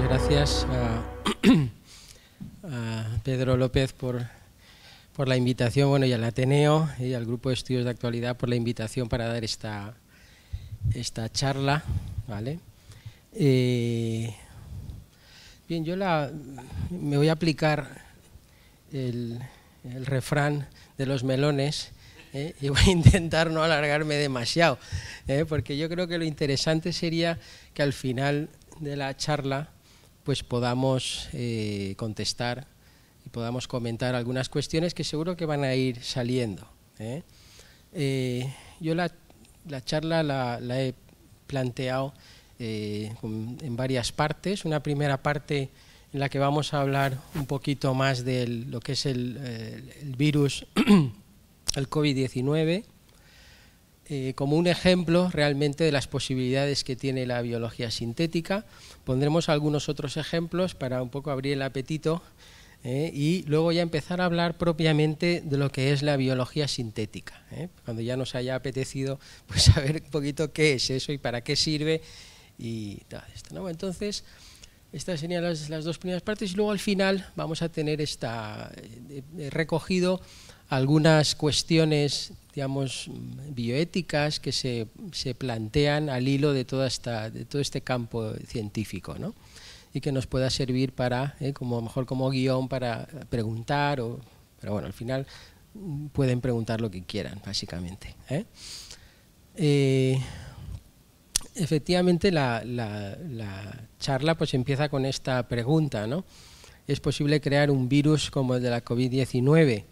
muchas gracias a Pedro López por la invitación, bueno, y al Ateneo y al Grupo de Estudios de Actualidad por la invitación para dar esta charla, ¿vale? Bien, yo me voy a aplicar el refrán de los melones, y voy a intentar no alargarme demasiado, porque yo creo que lo interesante sería que al final de la charla pues podamos contestar y podamos comentar algunas cuestiones que seguro que van a ir saliendo. Yo la charla la he planteado en varias partes. Una primera parte en la que vamos a hablar un poquito más de lo que es el virus, el COVID-19, como un ejemplo realmente de las posibilidades que tiene la biología sintética. Pondremos algunos otros ejemplos para un poco abrir el apetito, y luego ya empezar a hablar propiamente de lo que es la biología sintética, cuando ya nos haya apetecido pues saber un poquito qué es eso y para qué sirve y todo esto, ¿no? Entonces, estas serían las dos primeras partes, y luego al final vamos a tener recogido algunas cuestiones, digamos, bioéticas que se plantean al hilo de todo este campo científico, ¿no? Y que nos pueda servir para, como a lo mejor como guión para preguntar, pero bueno, al final pueden preguntar lo que quieran, básicamente, efectivamente, la charla pues empieza con esta pregunta, ¿no? ¿Es posible crear un virus como el de la COVID-19?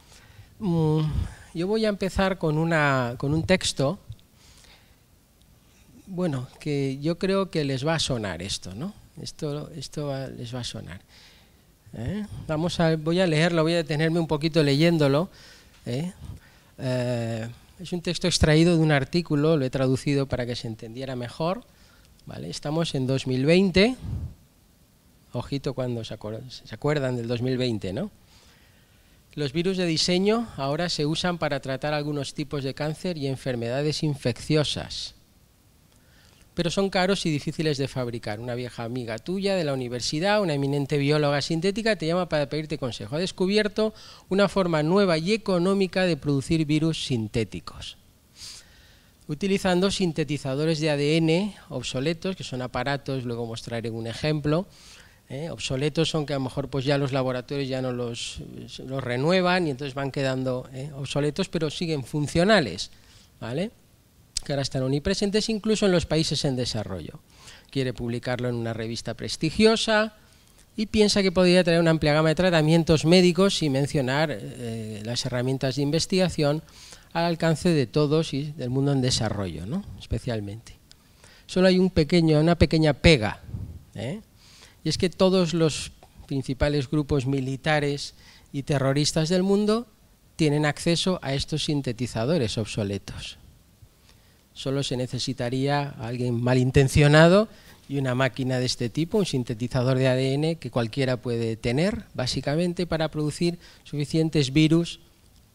Yo voy a empezar con un texto, bueno, que yo creo que les va a sonar esto, ¿no? Les va a sonar. Voy a leerlo, voy a detenerme un poquito leyéndolo. Es un texto extraído de un artículo, lo he traducido para que se entendiera mejor, ¿vale? Estamos en 2020, ojito cuando se acuerdan del 2020, ¿no? Los virus de diseño ahora se usan para tratar algunos tipos de cáncer y enfermedades infecciosas, pero son caros y difíciles de fabricar. Una vieja amiga tuya de la universidad, una eminente bióloga sintética, te llama para pedirte consejo. Ha descubierto una forma nueva y económica de producir virus sintéticos, utilizando sintetizadores de ADN obsoletos, que son aparatos, luego mostraré un ejemplo. Obsoletos son que a lo mejor pues ya los laboratorios ya no los renuevan y entonces van quedando obsoletos, pero siguen funcionales, ¿vale? Que ahora están omnipresentes incluso en los países en desarrollo. Quiere publicarlo en una revista prestigiosa y piensa que podría traer una amplia gama de tratamientos médicos, sin mencionar las herramientas de investigación al alcance de todos y del mundo en desarrollo, ¿no? Especialmente. Solo hay una pequeña pega, y es que todos los principales grupos militares y terroristas del mundo tienen acceso a estos sintetizadores obsoletos. Solo se necesitaría a alguien malintencionado y una máquina de este tipo, un sintetizador de ADN que cualquiera puede tener, básicamente, para producir suficientes virus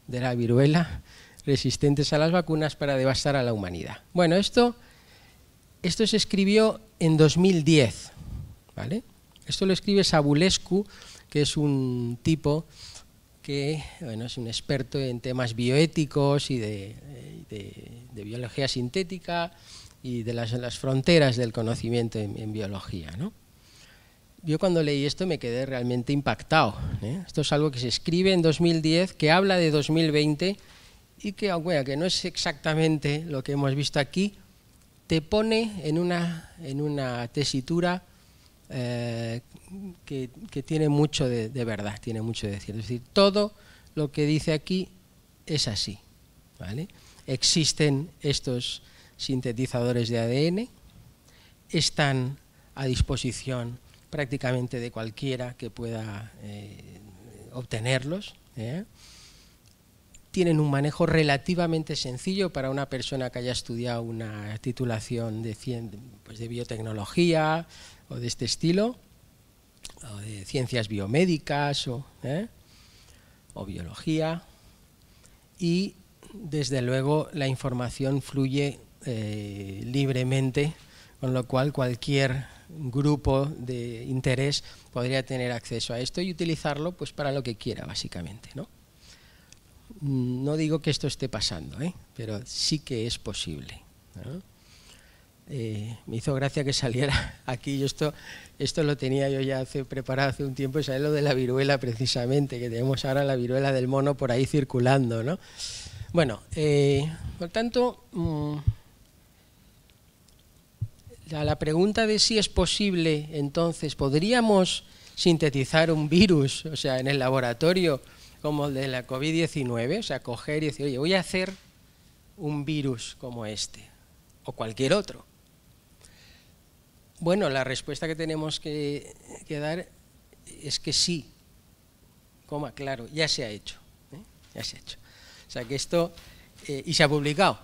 de la viruela resistentes a las vacunas para devastar a la humanidad. Bueno, esto se escribió en 2010, ¿vale? Esto lo escribe Sabulescu, que es un tipo que, bueno, es un experto en temas bioéticos y de biología sintética y de las fronteras del conocimiento en biología, ¿no? Yo cuando leí esto me quedé realmente impactado, Esto es algo que se escribe en 2010, que habla de 2020 y que, bueno, que no es exactamente lo que hemos visto aquí, te pone en una tesitura que tiene mucho de verdad, tiene mucho de decir. Es decir, todo lo que dice aquí es así, ¿vale? Existen estos sintetizadores de ADN, están a disposición prácticamente de cualquiera que pueda obtenerlos, tienen un manejo relativamente sencillo para una persona que haya estudiado una titulación de biotecnología o de este estilo, o de ciencias biomédicas o biología, y desde luego la información fluye libremente, con lo cual cualquier grupo de interés podría tener acceso a esto y utilizarlo pues para lo que quiera, básicamente, ¿no? No digo que esto esté pasando, pero sí que es posible, ¿no? Me hizo gracia que saliera aquí, yo esto lo tenía yo ya preparado hace un tiempo, y sale lo de la viruela precisamente, que tenemos ahora la viruela del mono por ahí circulando, ¿no? Bueno, por tanto, la pregunta de si es posible, entonces, ¿podríamos sintetizar un virus, o sea, en el laboratorio, como el de la COVID-19? O sea, coger y decir, oye, voy a hacer un virus como este, o cualquier otro. Bueno, la respuesta que tenemos que dar es que sí, coma, claro, ya se ha hecho, ya se ha hecho. O sea que esto, y se ha publicado,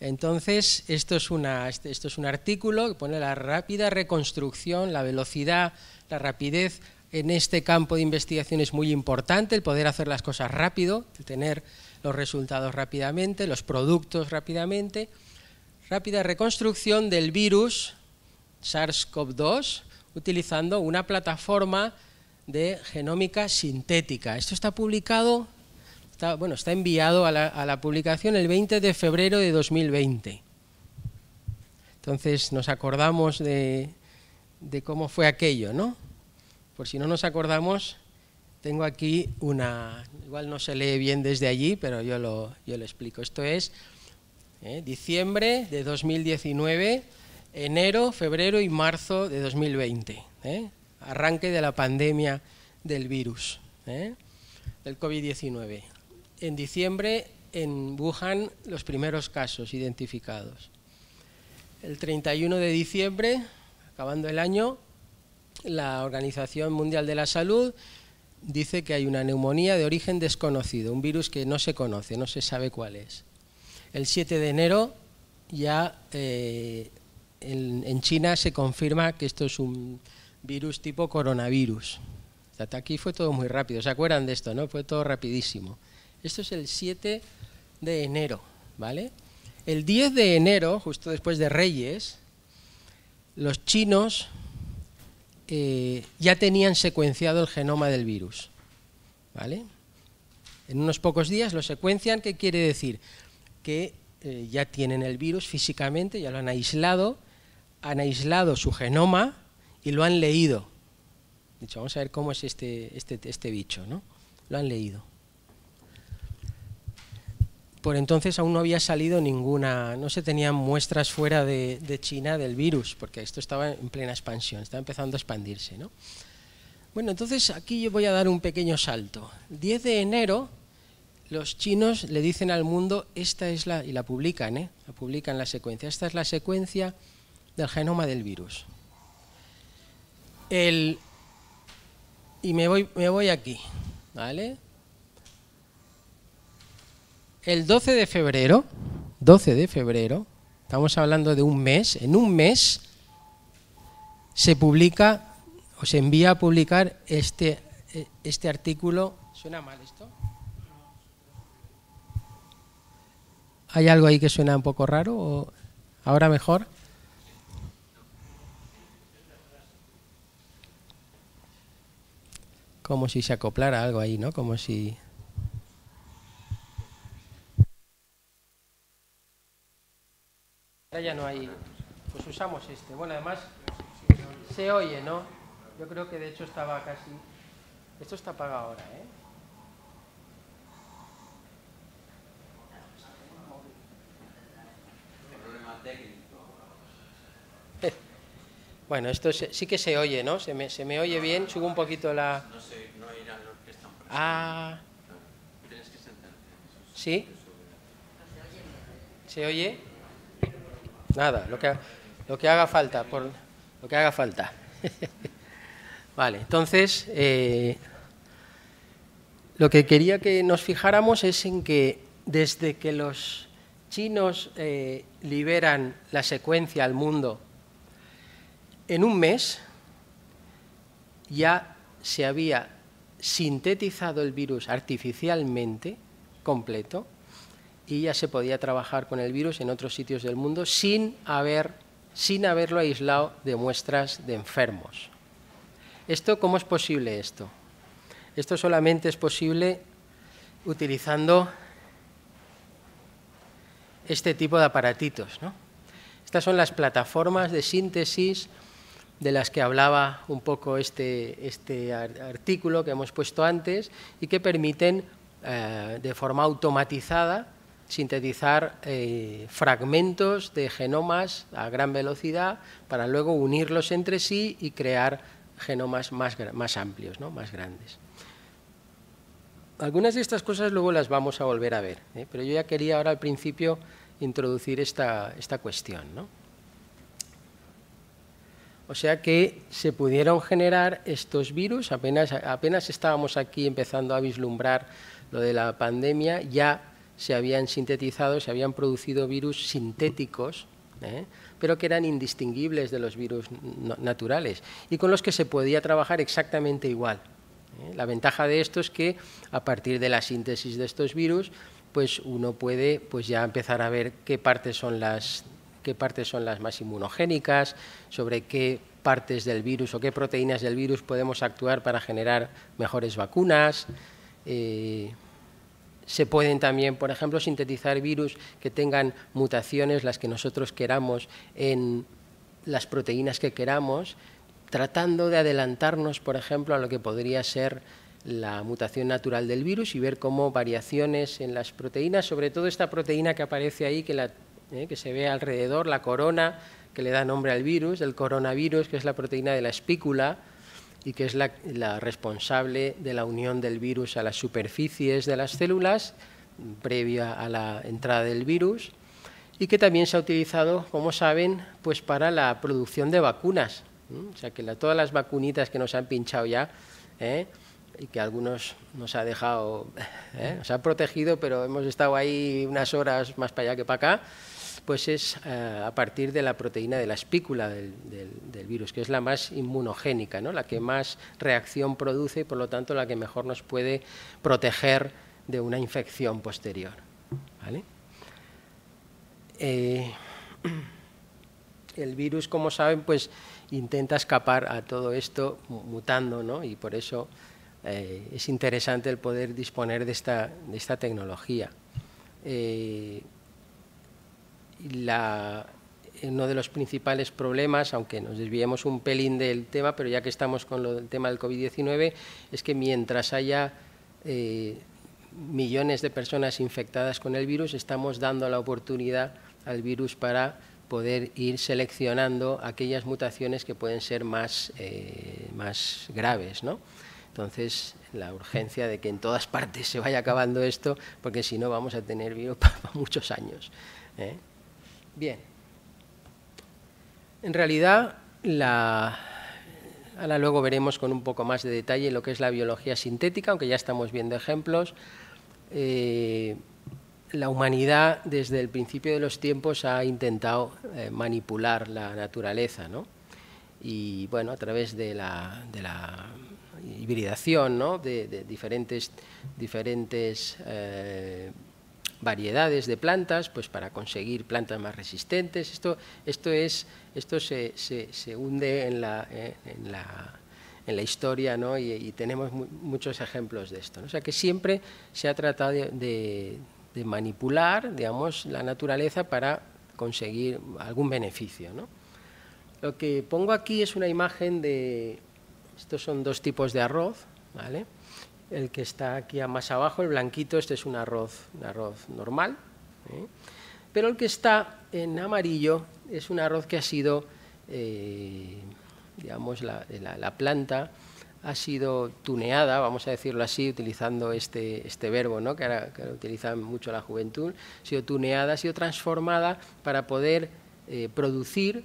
Entonces, esto es un artículo que pone la rápida reconstrucción, la velocidad, la rapidez. En este campo de investigación es muy importante el poder hacer las cosas rápido, el tener los resultados rápidamente, los productos rápidamente. Rápida reconstrucción del virus SARS-CoV-2 utilizando una plataforma de genómica sintética. Esto está publicado, está enviado a la publicación el 20 de febrero de 2020. Entonces nos acordamos de cómo fue aquello, ¿no? Por si no nos acordamos, tengo aquí una, igual no se lee bien desde allí, pero yo lo explico. Esto es diciembre de 2019, enero, febrero y marzo de 2020, arranque de la pandemia del virus, del COVID-19. En diciembre en Wuhan los primeros casos identificados. El 31 de diciembre, acabando el año, la Organización Mundial de la Salud dice que hay una neumonía de origen desconocido, un virus que no se conoce, no se sabe cuál es. El 7 de enero ya en China se confirma que esto es un virus tipo coronavirus. Hasta aquí fue todo muy rápido, ¿se acuerdan de esto, no? Fue todo rapidísimo. Esto es el 7 de enero, ¿vale? El 10 de enero, justo después de Reyes, los chinos ya tenían secuenciado el genoma del virus, ¿vale? En unos pocos días lo secuencian, ¿qué quiere decir? Que ya tienen el virus físicamente, ya lo han aislado su genoma y lo han leído. De hecho, vamos a ver cómo es este bicho, ¿no? Lo han leído. Por entonces aún no había salido ninguna, no se tenían muestras fuera de China del virus, porque esto estaba en plena expansión, estaba empezando a expandirse, ¿no? Bueno, entonces aquí yo voy a dar un pequeño salto. El 10 de enero los chinos le dicen al mundo, esta es la, y la publican, la publican la secuencia, esta es la secuencia del genoma del virus. Y me voy aquí, ¿vale? El 12 de febrero, estamos hablando de un mes, en un mes se publica o se envía a publicar este artículo. ¿Suena mal esto? ¿Hay algo ahí que suena un poco raro? ¿O ahora mejor? Como si se acoplara algo ahí, ¿no? Como si... Ya no hay, pues usamos este. Bueno, además se oye, ¿no? Yo creo que de hecho estaba casi... Esto está apagado ahora, Problema técnico. Bueno, esto sí que se oye, ¿no? Se me oye bien, subo un poquito la... No sé, no irán los que están presentes. Ah. Tienes que sentarte. ¿Sí? ¿Se oye? Nada, lo que haga falta, por lo que haga falta. Vale, entonces, lo que quería que nos fijáramos es en que desde que los chinos liberan la secuencia al mundo, en un mes ya se había sintetizado el virus artificialmente completo, y ya se podía trabajar con el virus en otros sitios del mundo sin haber sin haberlo aislado de muestras de enfermos. ¿Esto cómo es posible esto? Esto solamente es posible utilizando este tipo de aparatitos, ¿no? Estas son las plataformas de síntesis de las que hablaba un poco este artículo que hemos puesto antes y que permiten de forma automatizada sintetizar fragmentos de genomas a gran velocidad para luego unirlos entre sí y crear genomas más amplios, ¿no? Más grandes. Algunas de estas cosas luego las vamos a volver a ver, ¿eh? Pero yo ya quería ahora al principio introducir esta cuestión, ¿no? O sea que se pudieron generar estos virus, apenas estábamos aquí empezando a vislumbrar lo de la pandemia, ya se habían sintetizado, se habían producido virus sintéticos, ¿eh? Pero que eran indistinguibles de los virus naturales y con los que se podía trabajar exactamente igual. La ventaja de esto es que a partir de la síntesis de estos virus, pues uno puede ya empezar a ver qué partes son las más inmunogénicas, sobre qué partes del virus o qué proteínas del virus podemos actuar para generar mejores vacunas. Se pueden también, por ejemplo, sintetizar virus que tengan mutaciones, las que nosotros queramos, en las proteínas que queramos, tratando de adelantarnos, por ejemplo, a lo que podría ser la mutación natural del virus y ver cómo variaciones en las proteínas, sobre todo esta proteína que aparece ahí, que se ve alrededor, la corona, que le da nombre al virus, el coronavirus, que es la proteína de la espícula y que es la responsable de la unión del virus a las superficies de las células, previa a la entrada del virus, y que también se ha utilizado, como saben, pues para la producción de vacunas. O sea, que todas las vacunitas que nos han pinchado ya, y que algunos nos ha dejado, nos ha protegido, pero hemos estado ahí unas horas más para allá que para acá, pues es a partir de la proteína de la espícula del virus, que es la más inmunogénica, ¿no? La que más reacción produce y, por lo tanto, la que mejor nos puede proteger de una infección posterior, ¿vale? El virus, como saben, pues intenta escapar a todo esto mutando, ¿no? Y por eso es interesante el poder disponer de esta tecnología. Uno de los principales problemas, aunque nos desviemos un pelín del tema, pero ya que estamos con el tema del COVID-19, es que mientras haya millones de personas infectadas con el virus, estamos dando la oportunidad al virus para poder ir seleccionando aquellas mutaciones que pueden ser más graves, ¿no? Entonces, la urgencia de que en todas partes se vaya acabando esto, porque si no vamos a tener virus para muchos años, ¿eh? Bien. En realidad, ahora luego veremos con un poco más de detalle lo que es la biología sintética, aunque ya estamos viendo ejemplos. La humanidad, desde el principio de los tiempos, ha intentado manipular la naturaleza, ¿no? Y, bueno, a través de la hibridación, ¿no? De diferentes variedades de plantas, pues para conseguir plantas más resistentes. Esto se hunde en la historia, ¿no? Y tenemos muchos ejemplos de esto, ¿no? O sea, que siempre se ha tratado de manipular, digamos, la naturaleza para conseguir algún beneficio, ¿no? Lo que pongo aquí es una imagen de… Estos son dos tipos de arroz, ¿vale? El que está aquí más abajo, el blanquito, este es un arroz normal, ¿eh? Pero el que está en amarillo es un arroz que ha sido, digamos, la planta ha sido tuneada, vamos a decirlo así, utilizando este verbo, ¿no? Que ahora utilizan mucho la juventud, ha sido tuneada, ha sido transformada para poder producir,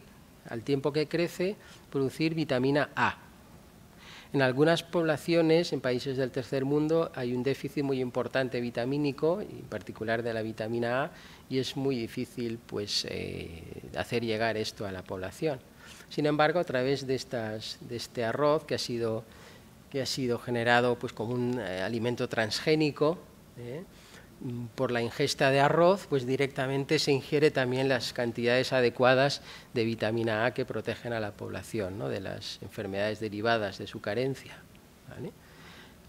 al tiempo que crece, producir vitamina A. En algunas poblaciones, en países del tercer mundo, hay un déficit muy importante vitamínico, en particular de la vitamina A, y es muy difícil, pues, hacer llegar esto a la población. Sin embargo, a través de este arroz, que ha sido generado, pues, como un alimento transgénico, por la ingesta de arroz, pues directamente se ingiere también las cantidades adecuadas de vitamina A que protegen a la población, ¿no?, de las enfermedades derivadas de su carencia, ¿vale?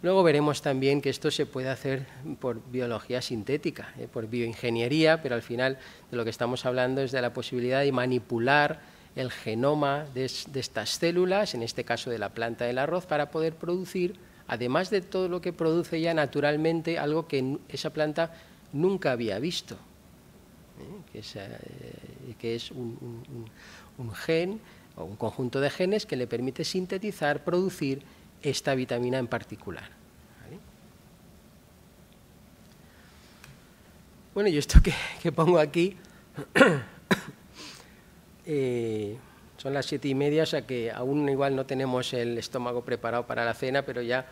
Luego veremos también que esto se puede hacer por biología sintética, por bioingeniería, pero al final de lo que estamos hablando es de la posibilidad de manipular el genoma de estas células, en este caso de la planta del arroz, para poder producir, además de todo lo que produce ya naturalmente, algo que esa planta nunca había visto, que es un gen o un conjunto de genes que le permite sintetizar, producir esta vitamina en particular. ¿Vale? Bueno, y esto que pongo aquí son las 7:30, o sea que aún igual no tenemos el estómago preparado para la cena, pero ya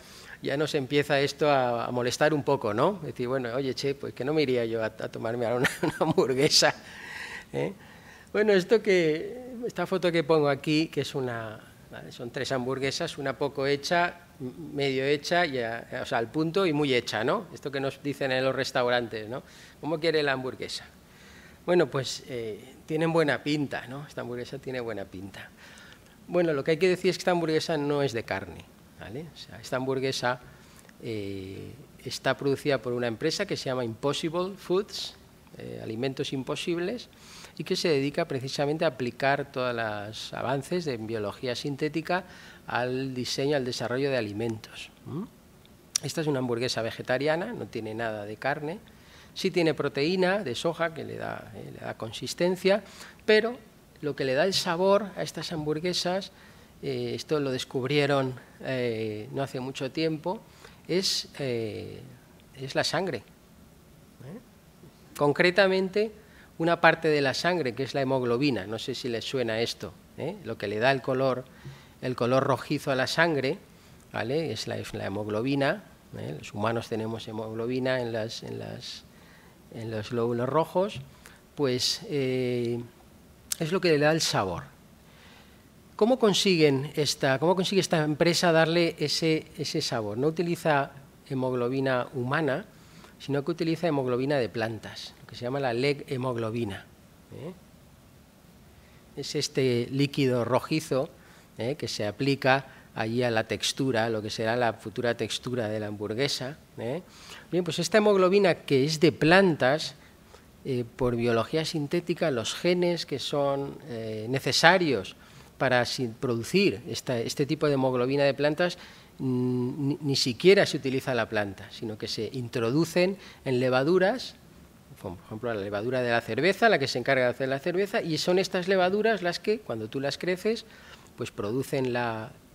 nos empieza esto a molestar un poco, ¿no? Decir, bueno, oye, che, pues que no me iría yo a tomarme ahora una hamburguesa, ¿eh? Bueno, esta foto que pongo aquí, que es son 3 hamburguesas, una poco hecha, medio hecha, o sea, al punto y muy hecha, ¿no? Esto que nos dicen en los restaurantes, ¿no? ¿Cómo quiere la hamburguesa? Bueno, pues tienen buena pinta, ¿no? Esta hamburguesa tiene buena pinta. Bueno, lo que hay que decir es que esta hamburguesa no es de carne, ¿vale? O sea, esta hamburguesa está producida por una empresa que se llama Impossible Foods, alimentos imposibles, y que se dedica precisamente a aplicar todos los avances en biología sintética al diseño, al desarrollo de alimentos. ¿Mm? Esta es una hamburguesa vegetariana, no tiene nada de carne, sí tiene proteína de soja que le da consistencia, pero lo que le da el sabor a estas hamburguesas, esto lo descubrieron no hace mucho tiempo, es la sangre. ¿Eh? Concretamente, una parte de la sangre, que es la hemoglobina, no sé si les suena esto, ¿eh? Lo que le da el color rojizo a la sangre, ¿vale?, es la hemoglobina, ¿eh? Los humanos tenemos hemoglobina en los glóbulos rojos, pues es lo que le da el sabor. ¿Cómo consigue esta empresa darle ese sabor? No utiliza hemoglobina humana, sino que utiliza hemoglobina de plantas, que se llama la lehemoglobina. ¿Eh? Es este líquido rojizo que se aplica allí a la textura, lo que será la futura textura de la hamburguesa. ¿Eh? Bien, pues esta hemoglobina que es de plantas, por biología sintética, los genes que son necesarios para producir este tipo de hemoglobina de plantas, ni siquiera se utiliza la planta, sino que se introducen en levaduras, por ejemplo, la levadura de la cerveza, la que se encarga de hacer la cerveza, y son estas levaduras las que, cuando tú las creces, pues producen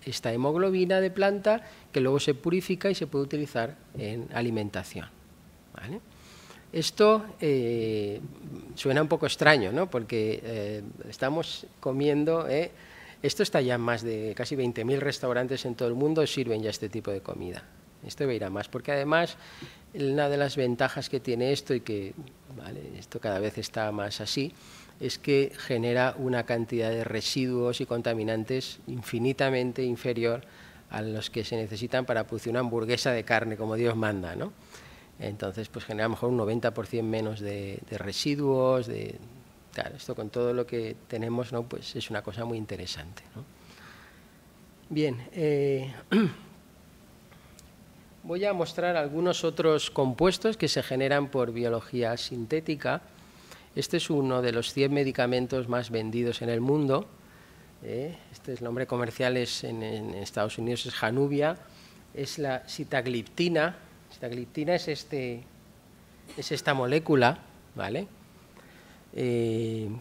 esta hemoglobina de planta que luego se purifica y se puede utilizar en alimentación. ¿Vale? Esto suena un poco extraño, ¿no?, porque estamos comiendo… Esto está ya en más de casi 20.000 restaurantes en todo el mundo, sirven ya este tipo de comida. Esto va a ir a más, porque además una de las ventajas que tiene esto, y que vale, esto cada vez está más así, es que genera una cantidad de residuos y contaminantes infinitamente inferior a los que se necesitan para producir una hamburguesa de carne, como Dios manda, ¿no? Entonces, pues genera a lo mejor un 90% menos de residuos, claro, esto con todo lo que tenemos, ¿no?, pues es una cosa muy interesante, ¿no? Bien, voy a mostrar algunos otros compuestos que se generan por biología sintética. Este es uno de los 100 medicamentos más vendidos en el mundo. Este es el nombre comercial, en Estados Unidos es Januvia. Es la sitagliptina. Sitagliptina es esta molécula, ¿vale?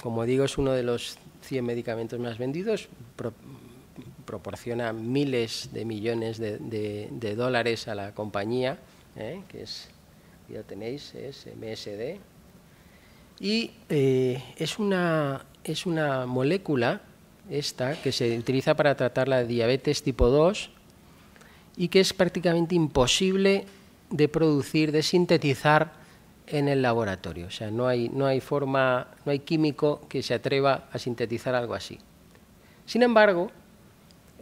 Como digo, es uno de los 100 medicamentos más vendidos. Proporciona miles de millones de dólares a la compañía, que es, ya tenéis, es MSD, y es una molécula esta que se utiliza para tratar la diabetes tipo 2 y que es prácticamente imposible de producir, de sintetizar en el laboratorio. O sea, no hay forma, no hay químico que se atreva a sintetizar algo así. Sin embargo,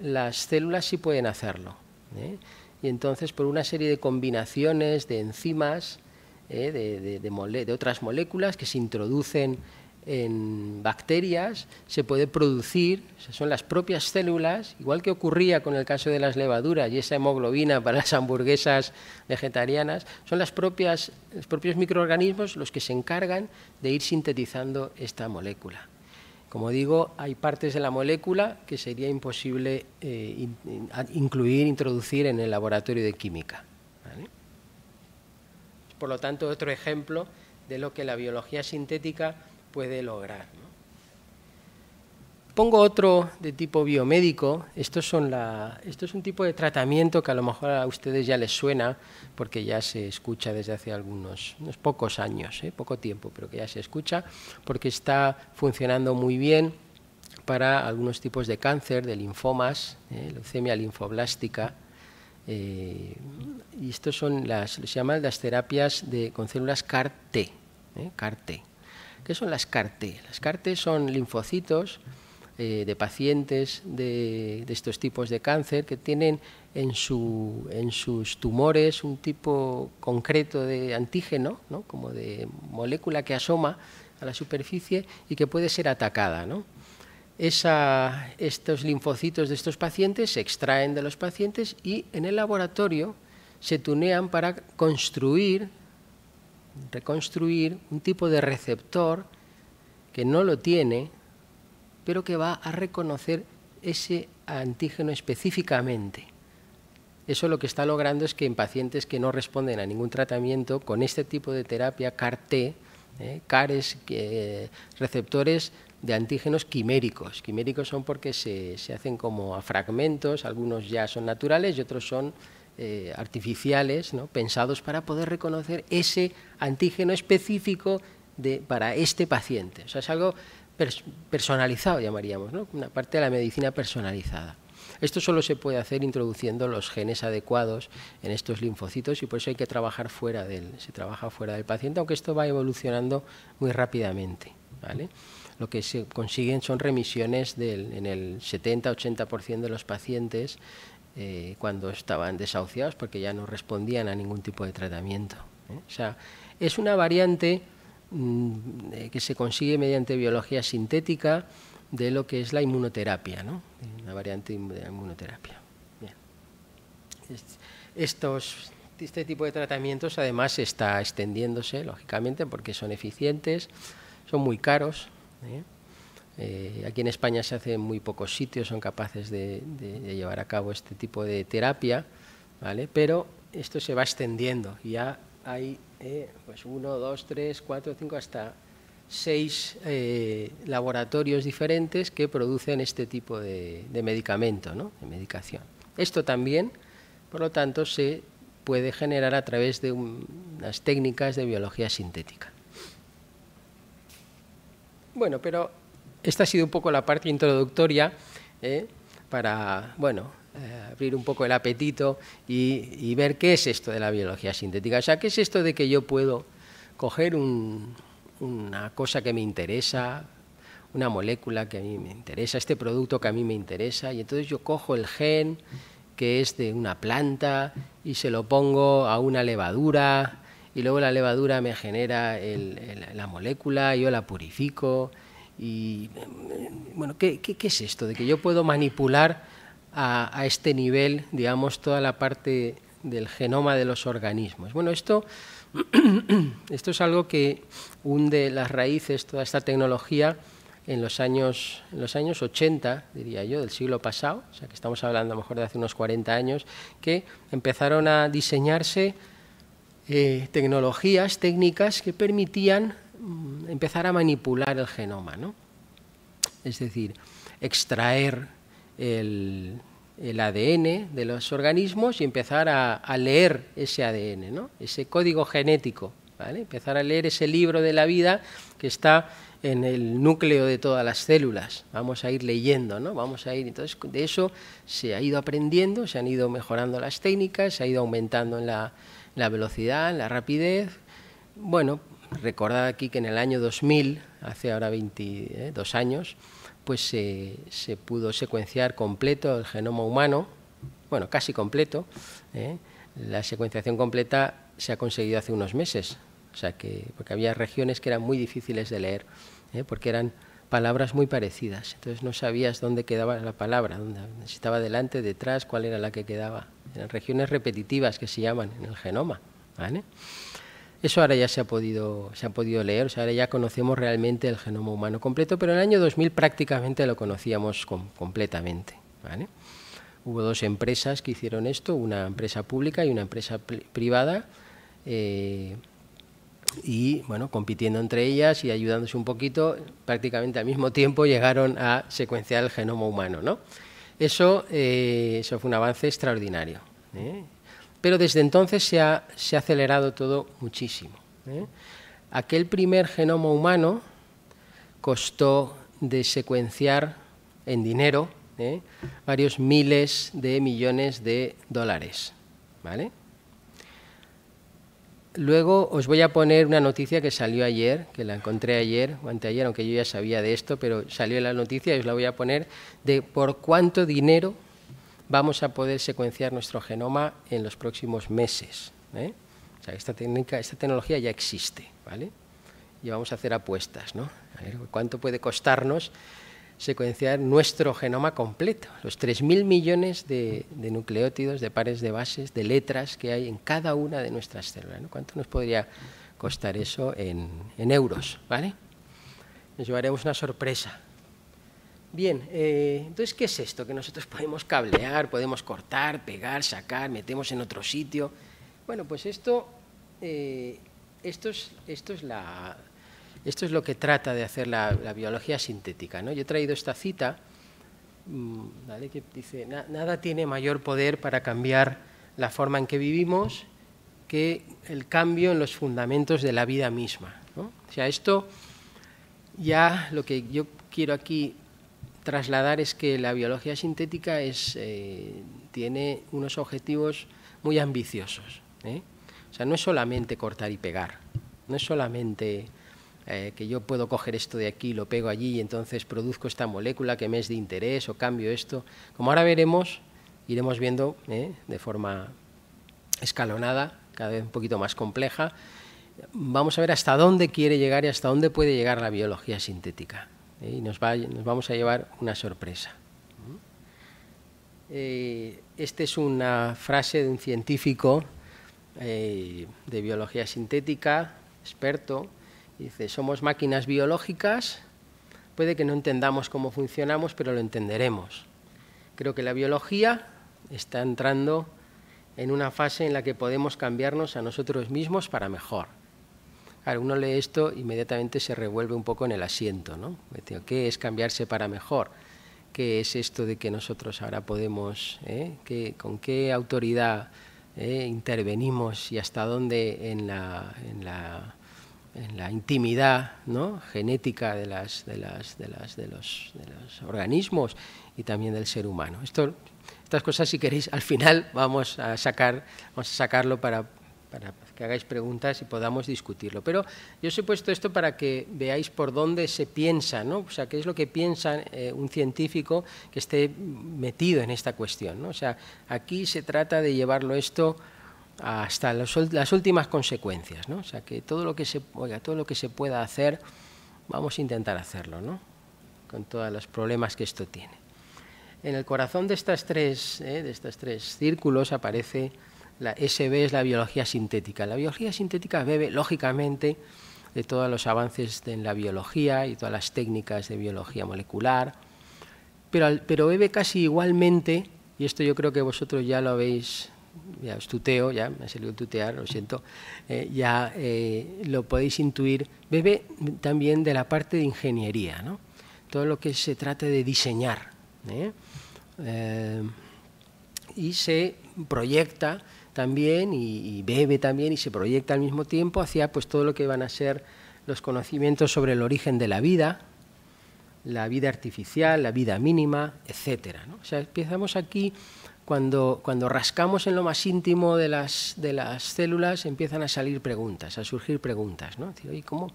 las células sí pueden hacerlo, ¿eh? Y entonces, por una serie de combinaciones de enzimas, de otras moléculas que se introducen en bacterias, se puede producir, o sea, son las propias células, igual que ocurría con el caso de las levaduras y esa hemoglobina para las hamburguesas vegetarianas, son los propios microorganismos los que se encargan de ir sintetizando esta molécula. Como digo, hay partes de la molécula que sería imposible introducir en el laboratorio de química, ¿vale? Por lo tanto, otro ejemplo de lo que la biología sintética puede lograr, ¿no? Pongo otro de tipo biomédico. Esto es un tipo de tratamiento que a lo mejor a ustedes ya les suena, porque ya se escucha desde hace unos pocos años, poco tiempo, pero que ya se escucha, porque está funcionando muy bien para algunos tipos de cáncer, de linfomas, leucemia linfoblástica. Y estos son se llaman las terapias con células CAR-T, CAR-T. ¿Qué son las CAR-T? Las CAR-T son linfocitos de pacientes de estos tipos de cáncer que tienen en sus tumores un tipo concreto de antígeno, ¿no?, como de molécula que asoma a la superficie y que puede ser atacada, ¿no? Estos linfocitos de estos pacientes se extraen de los pacientes y en el laboratorio se tunean para reconstruir un tipo de receptor que no lo tiene, pero que va a reconocer ese antígeno específicamente. Eso lo que está logrando es que en pacientes que no responden a ningún tratamiento con este tipo de terapia CAR-T, receptores de antígenos quiméricos. Quiméricos son porque se hacen como a fragmentos, algunos ya son naturales y otros son artificiales, ¿no?, pensados para poder reconocer ese antígeno específico para este paciente. O sea, es algo personalizado, llamaríamos, ¿no?, una parte de la medicina personalizada. Esto solo se puede hacer introduciendo los genes adecuados en estos linfocitos y por eso hay que trabajar se trabaja fuera del paciente, aunque esto va evolucionando muy rápidamente, ¿vale? Lo que se consiguen son remisiones en el 70-80% de los pacientes cuando estaban desahuciados porque ya no respondían a ningún tipo de tratamiento, ¿eh? O sea, es una variante que se consigue mediante biología sintética de lo que es la inmunoterapia, ¿no? Una variante de la inmunoterapia. Bien. Este tipo de tratamientos además está extendiéndose, lógicamente, porque son eficientes, son muy caros, ¿eh? Aquí en España se hace en muy pocos sitios, son capaces de llevar a cabo este tipo de terapia, ¿vale? Pero esto se va extendiendo, ya hay pues 1, 2, 3, 4, 5, hasta 6 laboratorios diferentes que producen este tipo de medicamento, ¿no?, de medicación. Esto también, por lo tanto, se puede generar a través de unas técnicas de biología sintética. Bueno, pero esta ha sido un poco la parte introductoria para, bueno, abrir un poco el apetito y ver qué es esto de la biología sintética. O sea, qué es esto de que yo puedo coger una cosa que me interesa, una molécula que a mí me interesa, este producto que a mí me interesa, y entonces yo cojo el gen que es de una planta y se lo pongo a una levadura y luego la levadura me genera la molécula, yo la purifico. Y bueno, ¿qué es esto? De que yo puedo manipular a este nivel, digamos, toda la parte del genoma de los organismos. Bueno, esto es algo que hunde las raíces, toda esta tecnología, en los años 80, diría yo, del siglo pasado, o sea que estamos hablando a lo mejor de hace unos 40 años, que empezaron a diseñarse tecnologías, técnicas que permitían empezar a manipular el genoma, ¿no? Es decir, extraer el ADN de los organismos y empezar a leer ese ADN, ¿no?, ese código genético, ¿vale? Empezar a leer ese libro de la vida que está en el núcleo de todas las células. Vamos a ir leyendo, ¿no? Entonces, de eso se ha ido aprendiendo, se han ido mejorando las técnicas, se ha ido aumentando en la velocidad, en la rapidez. Bueno, recordad aquí que en el año 2000, hace ahora 22 años, pues se pudo secuenciar completo el genoma humano, bueno, casi completo. La secuenciación completa se ha conseguido hace unos meses, O sea que, porque había regiones que eran muy difíciles de leer, porque eran palabras muy parecidas. Entonces no sabías dónde quedaba la palabra, dónde, si estaba delante, detrás, cuál era la que quedaba. Eran regiones repetitivas que se llaman en el genoma, ¿vale? Eso ahora ya se ha podido leer, o sea, ahora ya conocemos realmente el genoma humano completo, pero en el año 2000 prácticamente lo conocíamos completamente, ¿vale? Hubo dos empresas que hicieron esto, una empresa pública y una empresa privada, y bueno, compitiendo entre ellas y ayudándose un poquito, prácticamente al mismo tiempo llegaron a secuenciar el genoma humano, ¿no? Eso fue un avance extraordinario, pero desde entonces se ha acelerado todo muchísimo. Aquel primer genoma humano costó de secuenciar en dinero varios miles de millones de dólares, ¿vale? Luego os voy a poner una noticia que salió ayer, que la encontré ayer o anteayer, aunque yo ya sabía de esto, pero salió la noticia y os la voy a poner, de por cuánto dinero vamos a poder secuenciar nuestro genoma en los próximos meses, O sea, esta tecnología ya existe, ¿vale? Y vamos a hacer apuestas, ¿no? A ver cuánto puede costarnos secuenciar nuestro genoma completo, los 3.000 millones de nucleótidos, de pares de bases, de letras que hay en cada una de nuestras células, ¿no? ¿Cuánto nos podría costar eso en euros, ¿vale? Nos llevaremos una sorpresa. Bien, entonces, ¿qué es esto? Que nosotros podemos cablear, podemos cortar, pegar, sacar, metemos en otro sitio. Bueno, pues esto es lo que trata de hacer la biología sintética, ¿no? Yo he traído esta cita, ¿vale? Que dice, nada tiene mayor poder para cambiar la forma en que vivimos que el cambio en los fundamentos de la vida misma, ¿no? O sea, esto ya lo que yo quiero aquí trasladar es que la biología sintética tiene unos objetivos muy ambiciosos, O sea, no es solamente cortar y pegar, no es solamente que yo puedo coger esto de aquí, lo pego allí y entonces produzco esta molécula que me es de interés o cambio esto. Como ahora veremos, iremos viendo de forma escalonada, cada vez un poquito más compleja, vamos a ver hasta dónde quiere llegar y hasta dónde puede llegar la biología sintética. Y nos vamos a llevar una sorpresa. Esta es una frase de un científico de biología sintética, experto, dice, somos máquinas biológicas, puede que no entendamos cómo funcionamos, pero lo entenderemos. Creo que la biología está entrando en una fase en la que podemos cambiarnos a nosotros mismos para mejor. Claro, uno lee esto e inmediatamente se revuelve un poco en el asiento, ¿no? ¿Qué es cambiarse para mejor? ¿Qué es esto de que nosotros ahora podemos, con qué autoridad intervenimos y hasta dónde en la intimidad, ¿no?, genética de los organismos y también del ser humano? Estas cosas, si queréis, al final vamos a sacarlo para que hagáis preguntas y podamos discutirlo. Pero yo os he puesto esto para que veáis por dónde se piensa, ¿no? O sea, qué es lo que piensa un científico que esté metido en esta cuestión, ¿no? O sea, aquí se trata de llevarlo esto hasta las últimas consecuencias, ¿no? O sea, que todo lo que se pueda hacer, vamos a intentar hacerlo, ¿no? Con todos los problemas que esto tiene. En el corazón de estos tres círculos aparece... La SB es la biología sintética. La biología sintética bebe, lógicamente, de todos los avances en la biología y todas las técnicas de biología molecular, pero bebe casi igualmente, y esto yo creo que vosotros ya lo habéis, ya os tuteo, ya me ha salido tutear, lo siento, lo podéis intuir, bebe también de la parte de ingeniería, ¿no? Todo lo que se trata de diseñar, y se proyecta también y bebe también y se proyecta al mismo tiempo hacia pues todo lo que van a ser los conocimientos sobre el origen de la vida artificial, la vida mínima, etcétera, ¿no? O sea, empezamos aquí cuando rascamos en lo más íntimo de las células, empiezan a salir preguntas, a surgir preguntas, ¿no? Es decir, oye, ¿cómo,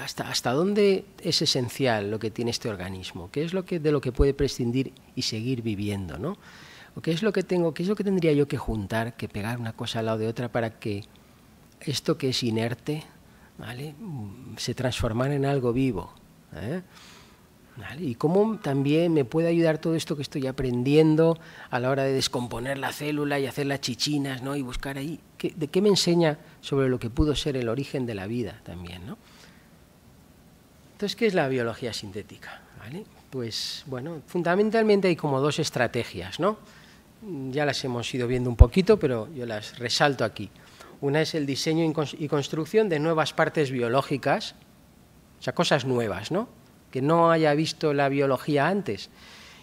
hasta dónde es esencial lo que tiene este organismo? ¿Qué es de lo que puede prescindir y seguir viviendo, ¿no? ¿Qué es lo que tendría yo que juntar, que pegar una cosa al lado de otra para que esto que es inerte, ¿vale?, se transformara en algo vivo, ¿eh? ¿Vale? Y cómo también me puede ayudar todo esto que estoy aprendiendo a la hora de descomponer la célula y hacer las chichinas, ¿no?, y buscar ahí. ¿De qué me enseña sobre lo que pudo ser el origen de la vida también, ¿no? Entonces, ¿qué es la biología sintética? ¿Vale? Pues, bueno, fundamentalmente hay como dos estrategias, ¿no? Ya las hemos ido viendo un poquito, pero yo las resalto aquí. Una es el diseño y construcción de nuevas partes biológicas, o sea, cosas nuevas, ¿no?, que no haya visto la biología antes,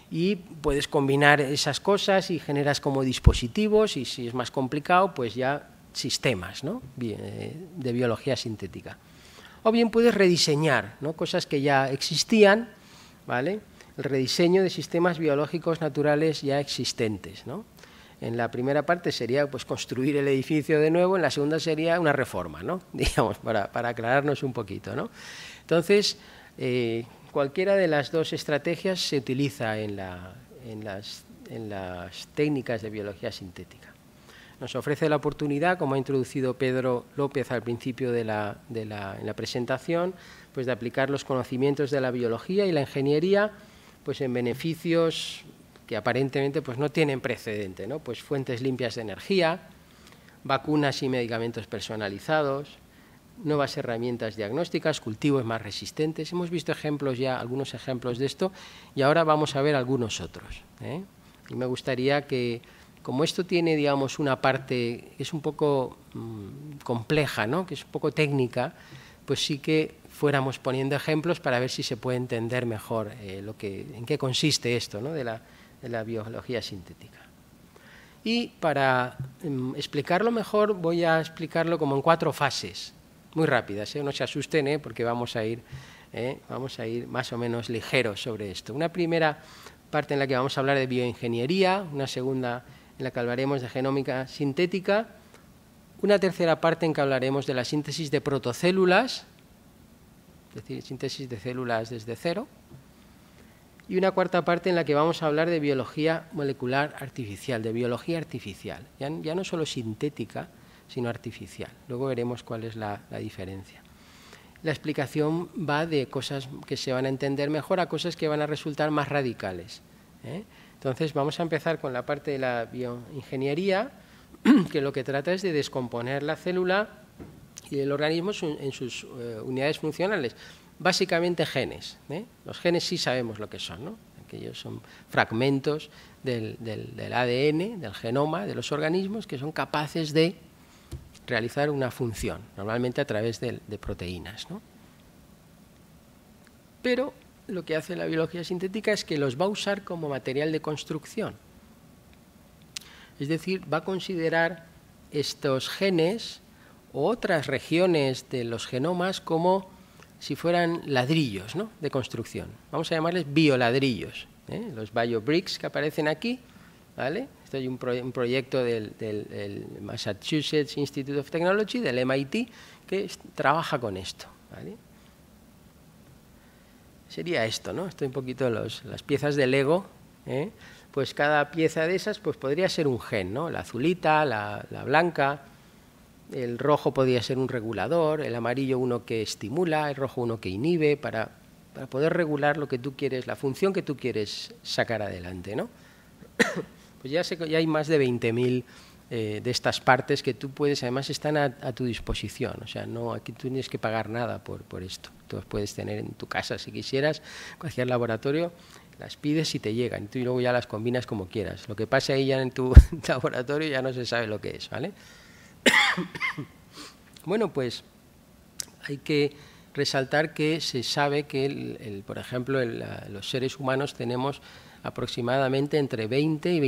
y puedes combinar esas cosas y generas como dispositivos, y si es más complicado, pues ya sistemas, ¿no?, de biología sintética. O bien puedes rediseñar, ¿no?, cosas que ya existían, ¿vale?, el rediseño de sistemas biológicos naturales ya existentes, ¿no? En la primera parte sería, pues, construir el edificio de nuevo, en la segunda sería una reforma, ¿no?, digamos, para aclararnos un poquito, ¿no? Entonces, cualquiera de las dos estrategias se utiliza en las técnicas de biología sintética. Nos ofrece la oportunidad, como ha introducido Pedro López al principio en la presentación, pues de aplicar los conocimientos de la biología y la ingeniería, pues en beneficios que aparentemente, pues, no tienen precedente, ¿no? Pues fuentes limpias de energía, vacunas y medicamentos personalizados, nuevas herramientas diagnósticas, cultivos más resistentes. Hemos visto ejemplos ya, algunos ejemplos de esto, y ahora vamos a ver algunos otros, ¿eh? Y me gustaría que, como esto tiene, digamos, una parte que es un poco compleja, ¿no?, que es un poco técnica, pues sí que fuéramos poniendo ejemplos para ver si se puede entender mejor en qué consiste esto, ¿no?, de la biología sintética. Y para explicarlo mejor voy a explicarlo como en 4 fases. Muy rápidas, ¿eh? No se asusten, ¿eh?, porque vamos a ir más o menos ligeros sobre esto. Una primera parte en la que vamos a hablar de bioingeniería, una segunda en la que hablaremos de genómica sintética, una tercera parte en que hablaremos de la síntesis de protocélulas, es decir, síntesis de células desde cero, y una cuarta parte en la que vamos a hablar de biología molecular artificial, de biología artificial, ya no solo sintética, sino artificial. Luego veremos cuál es la diferencia. La explicación va de cosas que se van a entender mejor a cosas que van a resultar más radicales, ¿eh? Entonces, vamos a empezar con la parte de la bioingeniería, que lo que trata es de descomponer la célula y el organismo en sus unidades funcionales, básicamente genes, ¿eh? Los genes sí sabemos lo que son, ¿no? Aquellos son fragmentos del ADN, del genoma, de los organismos, que son capaces de realizar una función, normalmente a través de proteínas, ¿no? Pero lo que hace la biología sintética es que los va a usar como material de construcción. Es decir, va a considerar estos genes o otras regiones de los genomas como si fueran ladrillos, ¿no?, de construcción. Vamos a llamarles bioladrillos, ¿eh? Los biobricks que aparecen aquí, ¿vale? Esto es un proyecto del Massachusetts Institute of Technology, del MIT, que trabaja con esto, ¿vale? Sería esto, ¿no? Esto un poquito las piezas de Lego, ¿eh? Pues cada pieza de esas, pues, podría ser un gen, ¿no? La azulita, la blanca, el rojo podría ser un regulador, el amarillo uno que estimula, el rojo uno que inhibe, para poder regular lo que tú quieres, la función que tú quieres sacar adelante, ¿no? Pues ya hay más de 20.000 de estas partes que tú puedes, además están a tu disposición, o sea, no, aquí tú tienes que pagar nada por esto. Tú las puedes tener en tu casa si quisieras, cualquier laboratorio, las pides y te llegan, tú y luego ya las combinas como quieras. Lo que pase ahí ya en tu laboratorio ya no se sabe lo que es, ¿vale? Bueno, pues hay que resaltar que se sabe que, por ejemplo, los seres humanos tenemos aproximadamente entre 20.000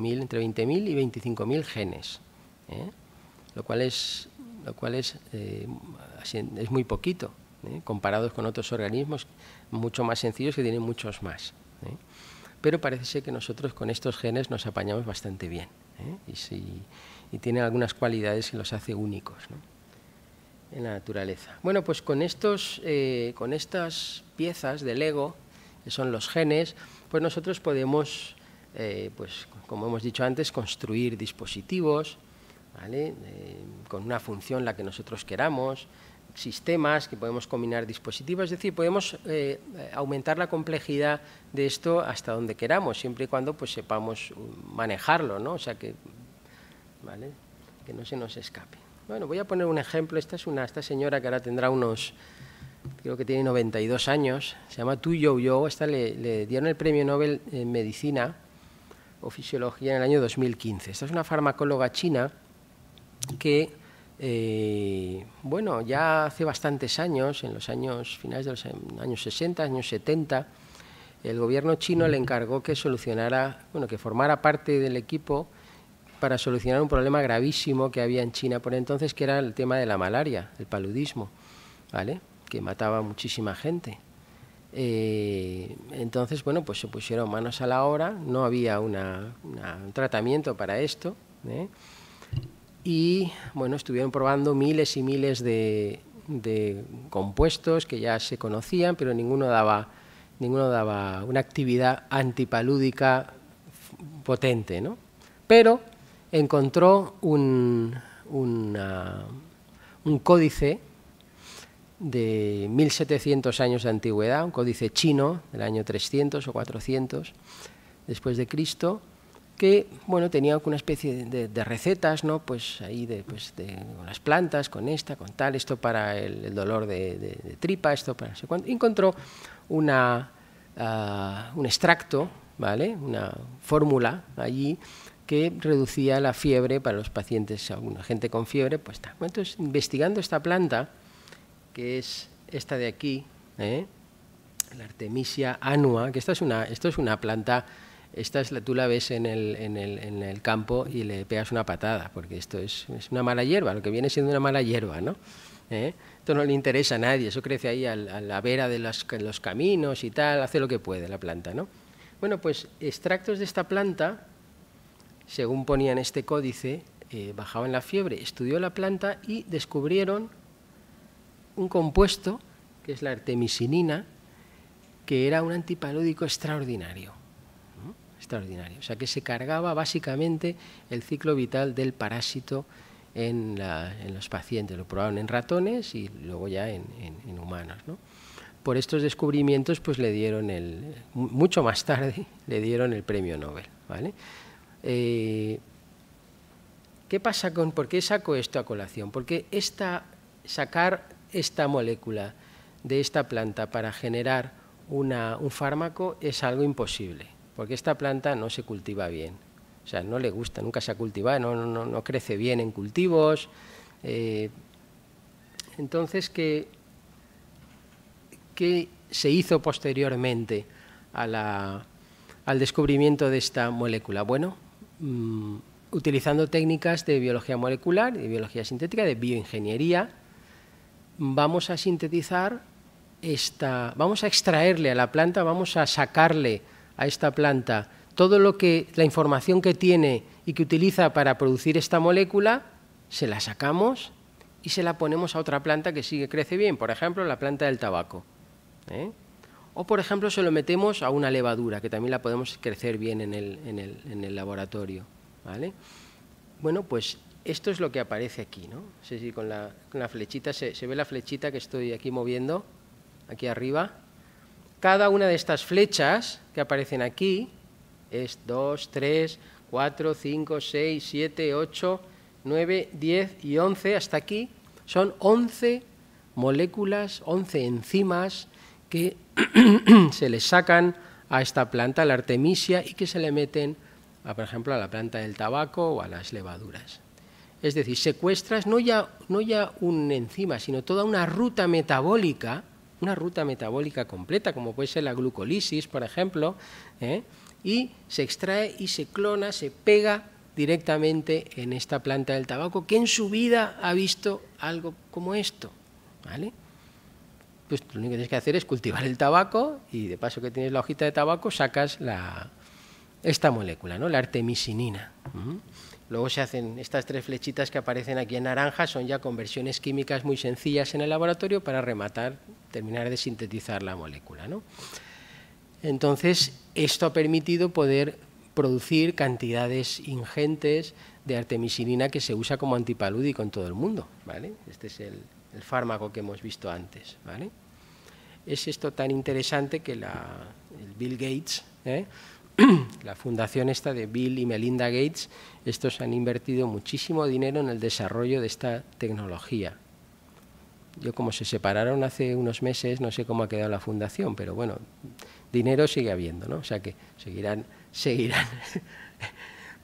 y 25.000 genes, ¿eh? Lo cual es muy poquito, ¿eh?, comparados con otros organismos mucho más sencillos que tienen muchos más, ¿eh? Pero parece ser que nosotros con estos genes nos apañamos bastante bien, ¿eh? Y tienen algunas cualidades que los hace únicos, ¿no?, en la naturaleza. Bueno, pues con estas piezas de Lego, que son los genes, pues nosotros podemos, pues, como hemos dicho antes, construir dispositivos, ¿vale? Con una función la que nosotros queramos, sistemas que podemos combinar dispositivos, es decir, podemos aumentar la complejidad de esto hasta donde queramos, siempre y cuando pues sepamos manejarlo, ¿no? O sea que, ¿vale? Que no se nos escape. Bueno, voy a poner un ejemplo. Esta señora que ahora tendrá unos, creo que tiene 92 años, se llama Tu Youyou. Esta le dieron el premio Nobel en Medicina o Fisiología en el año 2015. Esta es una farmacóloga china que, bueno, ya hace bastantes años, en los años finales de los años 60, años 70, el gobierno chino le encargó que solucionara, bueno, que formara parte del equipo para solucionar un problema gravísimo que había en China por entonces, que era el tema de la malaria, el paludismo, ¿vale?, que mataba a muchísima gente. Entonces, bueno, pues se pusieron manos a la obra, no había un tratamiento para esto, y, bueno, estuvieron probando miles y miles de compuestos que ya se conocían, pero ninguno daba una actividad antipalúdica potente, ¿no? Pero encontró un códice de 1.700 años de antigüedad, un códice chino del año 300 o 400 después de Cristo, que, bueno, tenía una especie de recetas, ¿no? Pues ahí de las plantas, con esta, con tal, esto para el dolor de tripa, esto para no sé cuánto. Encontró un extracto, ¿vale?, una fórmula allí que reducía la fiebre para los pacientes, alguna gente con fiebre, pues está. Entonces, investigando esta planta, que es esta de aquí, la Artemisia annua, que esto es una planta, tú la ves en el campo y le pegas una patada, porque esto es una mala hierba, lo que viene siendo una mala hierba, ¿no? Esto no le interesa a nadie, eso crece ahí a la vera de los caminos y tal, hace lo que puede la planta, ¿no? Bueno, pues extractos de esta planta, según ponía en este códice, bajaban la fiebre. Estudió la planta y descubrieron un compuesto, que es la artemisinina, que era un antipalúdico extraordinario, ¿no? Extraordinario. O sea, que se cargaba básicamente el ciclo vital del parásito en los pacientes. Lo probaron en ratones y luego ya en humanos, ¿no? Por estos descubrimientos, pues le dieron mucho más tarde, le dieron el premio Nobel, ¿vale? ¿Qué pasa por qué saco esto a colación? Porque sacar esta molécula de esta planta para generar un fármaco es algo imposible, porque esta planta no se cultiva bien, o sea, no le gusta, nunca se ha cultivado, no crece bien en cultivos. Entonces, ¿qué se hizo posteriormente al descubrimiento de esta molécula? Bueno, utilizando técnicas de biología molecular, de biología sintética, de bioingeniería, vamos a sintetizar vamos a extraerle a la planta, vamos a sacarle a esta planta todo la información que tiene y que utiliza para producir esta molécula, se la sacamos y se la ponemos a otra planta que sí que crece bien, por ejemplo, la planta del tabaco, o, por ejemplo, se lo metemos a una levadura, que también la podemos crecer bien en el laboratorio, ¿vale? Bueno, pues esto es lo que aparece aquí, ¿no? No sé si con la flechita, se ve la flechita que estoy aquí moviendo, aquí arriba. Cada una de estas flechas que aparecen aquí es 2, 3, 4, 5, 6, 7, 8, 9, 10 y 11, hasta aquí. Son 11 moléculas, 11 enzimas que se le sacan a esta planta, la artemisia, y que se le meten, por ejemplo, a la planta del tabaco o a las levaduras. Es decir, secuestras no ya una enzima, sino toda una ruta metabólica completa, como puede ser la glucolisis, por ejemplo, y se extrae y se clona, se pega directamente en esta planta del tabaco, que en su vida ha visto algo como esto, ¿vale? Pues lo único que tienes que hacer es cultivar el tabaco y, de paso que tienes la hojita de tabaco, sacas esta molécula, ¿no?, la artemisinina. Luego se hacen estas tres flechitas que aparecen aquí en naranja, son ya conversiones químicas muy sencillas en el laboratorio para terminar de sintetizar la molécula, ¿no? Entonces, esto ha permitido poder producir cantidades ingentes de artemisinina que se usa como antipalúdico en todo el mundo, ¿vale? Este es el fármaco que hemos visto antes, ¿vale? Es esto tan interesante que el Bill Gates, la fundación esta de Bill y Melinda Gates, estos han invertido muchísimo dinero en el desarrollo de esta tecnología. Yo, como se separaron hace unos meses, no sé cómo ha quedado la fundación, pero bueno, dinero sigue habiendo, ¿no? O sea que seguirán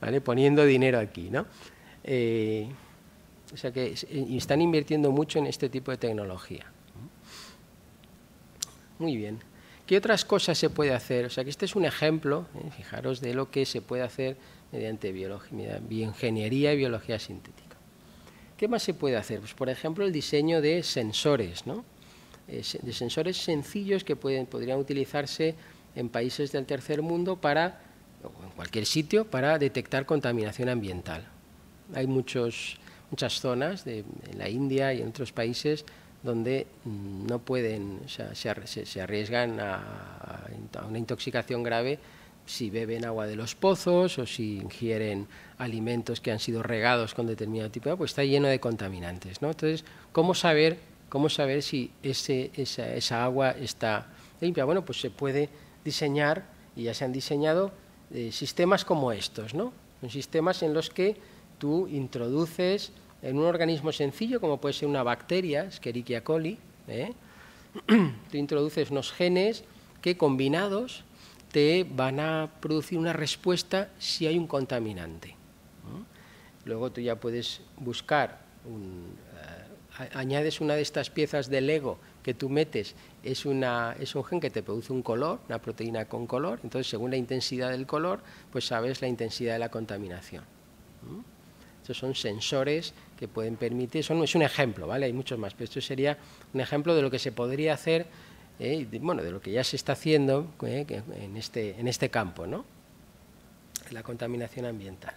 ¿vale? poniendo dinero aquí, ¿no? O sea que están invirtiendo mucho en este tipo de tecnología. Muy bien. ¿Qué otras cosas se puede hacer? O sea, que este es un ejemplo, fijaros, de lo que se puede hacer mediante bioingeniería y biología sintética. ¿Qué más se puede hacer? Pues, por ejemplo, el diseño de sensores, ¿no? De sensores sencillos que podrían utilizarse en países del tercer mundo para, o en cualquier sitio, para detectar contaminación ambiental. Hay muchas zonas en la India y en otros países donde no pueden, o sea, se arriesgan a una intoxicación grave si beben agua de los pozos o si ingieren alimentos que han sido regados con determinado tipo de agua, pues está lleno de contaminantes, ¿no? Entonces, ¿cómo saber si esa agua está limpia? Bueno, pues se puede diseñar, y ya se han diseñado, sistemas como estos, ¿no? Son sistemas en los que tú introduces en un organismo sencillo, como puede ser una bacteria, Escherichia coli, tú introduces unos genes que combinados te van a producir una respuesta si hay un contaminante. Luego tú ya puedes buscar, añades una de estas piezas de Lego que tú metes, es un gen que te produce un color, una proteína con color, entonces según la intensidad del color, pues sabes la intensidad de la contaminación. Estos son sensores que pueden permitir, es un ejemplo, ¿vale? Hay muchos más, pero esto sería un ejemplo de lo que se podría hacer, bueno, de lo que ya se está haciendo en este campo, ¿no? La contaminación ambiental.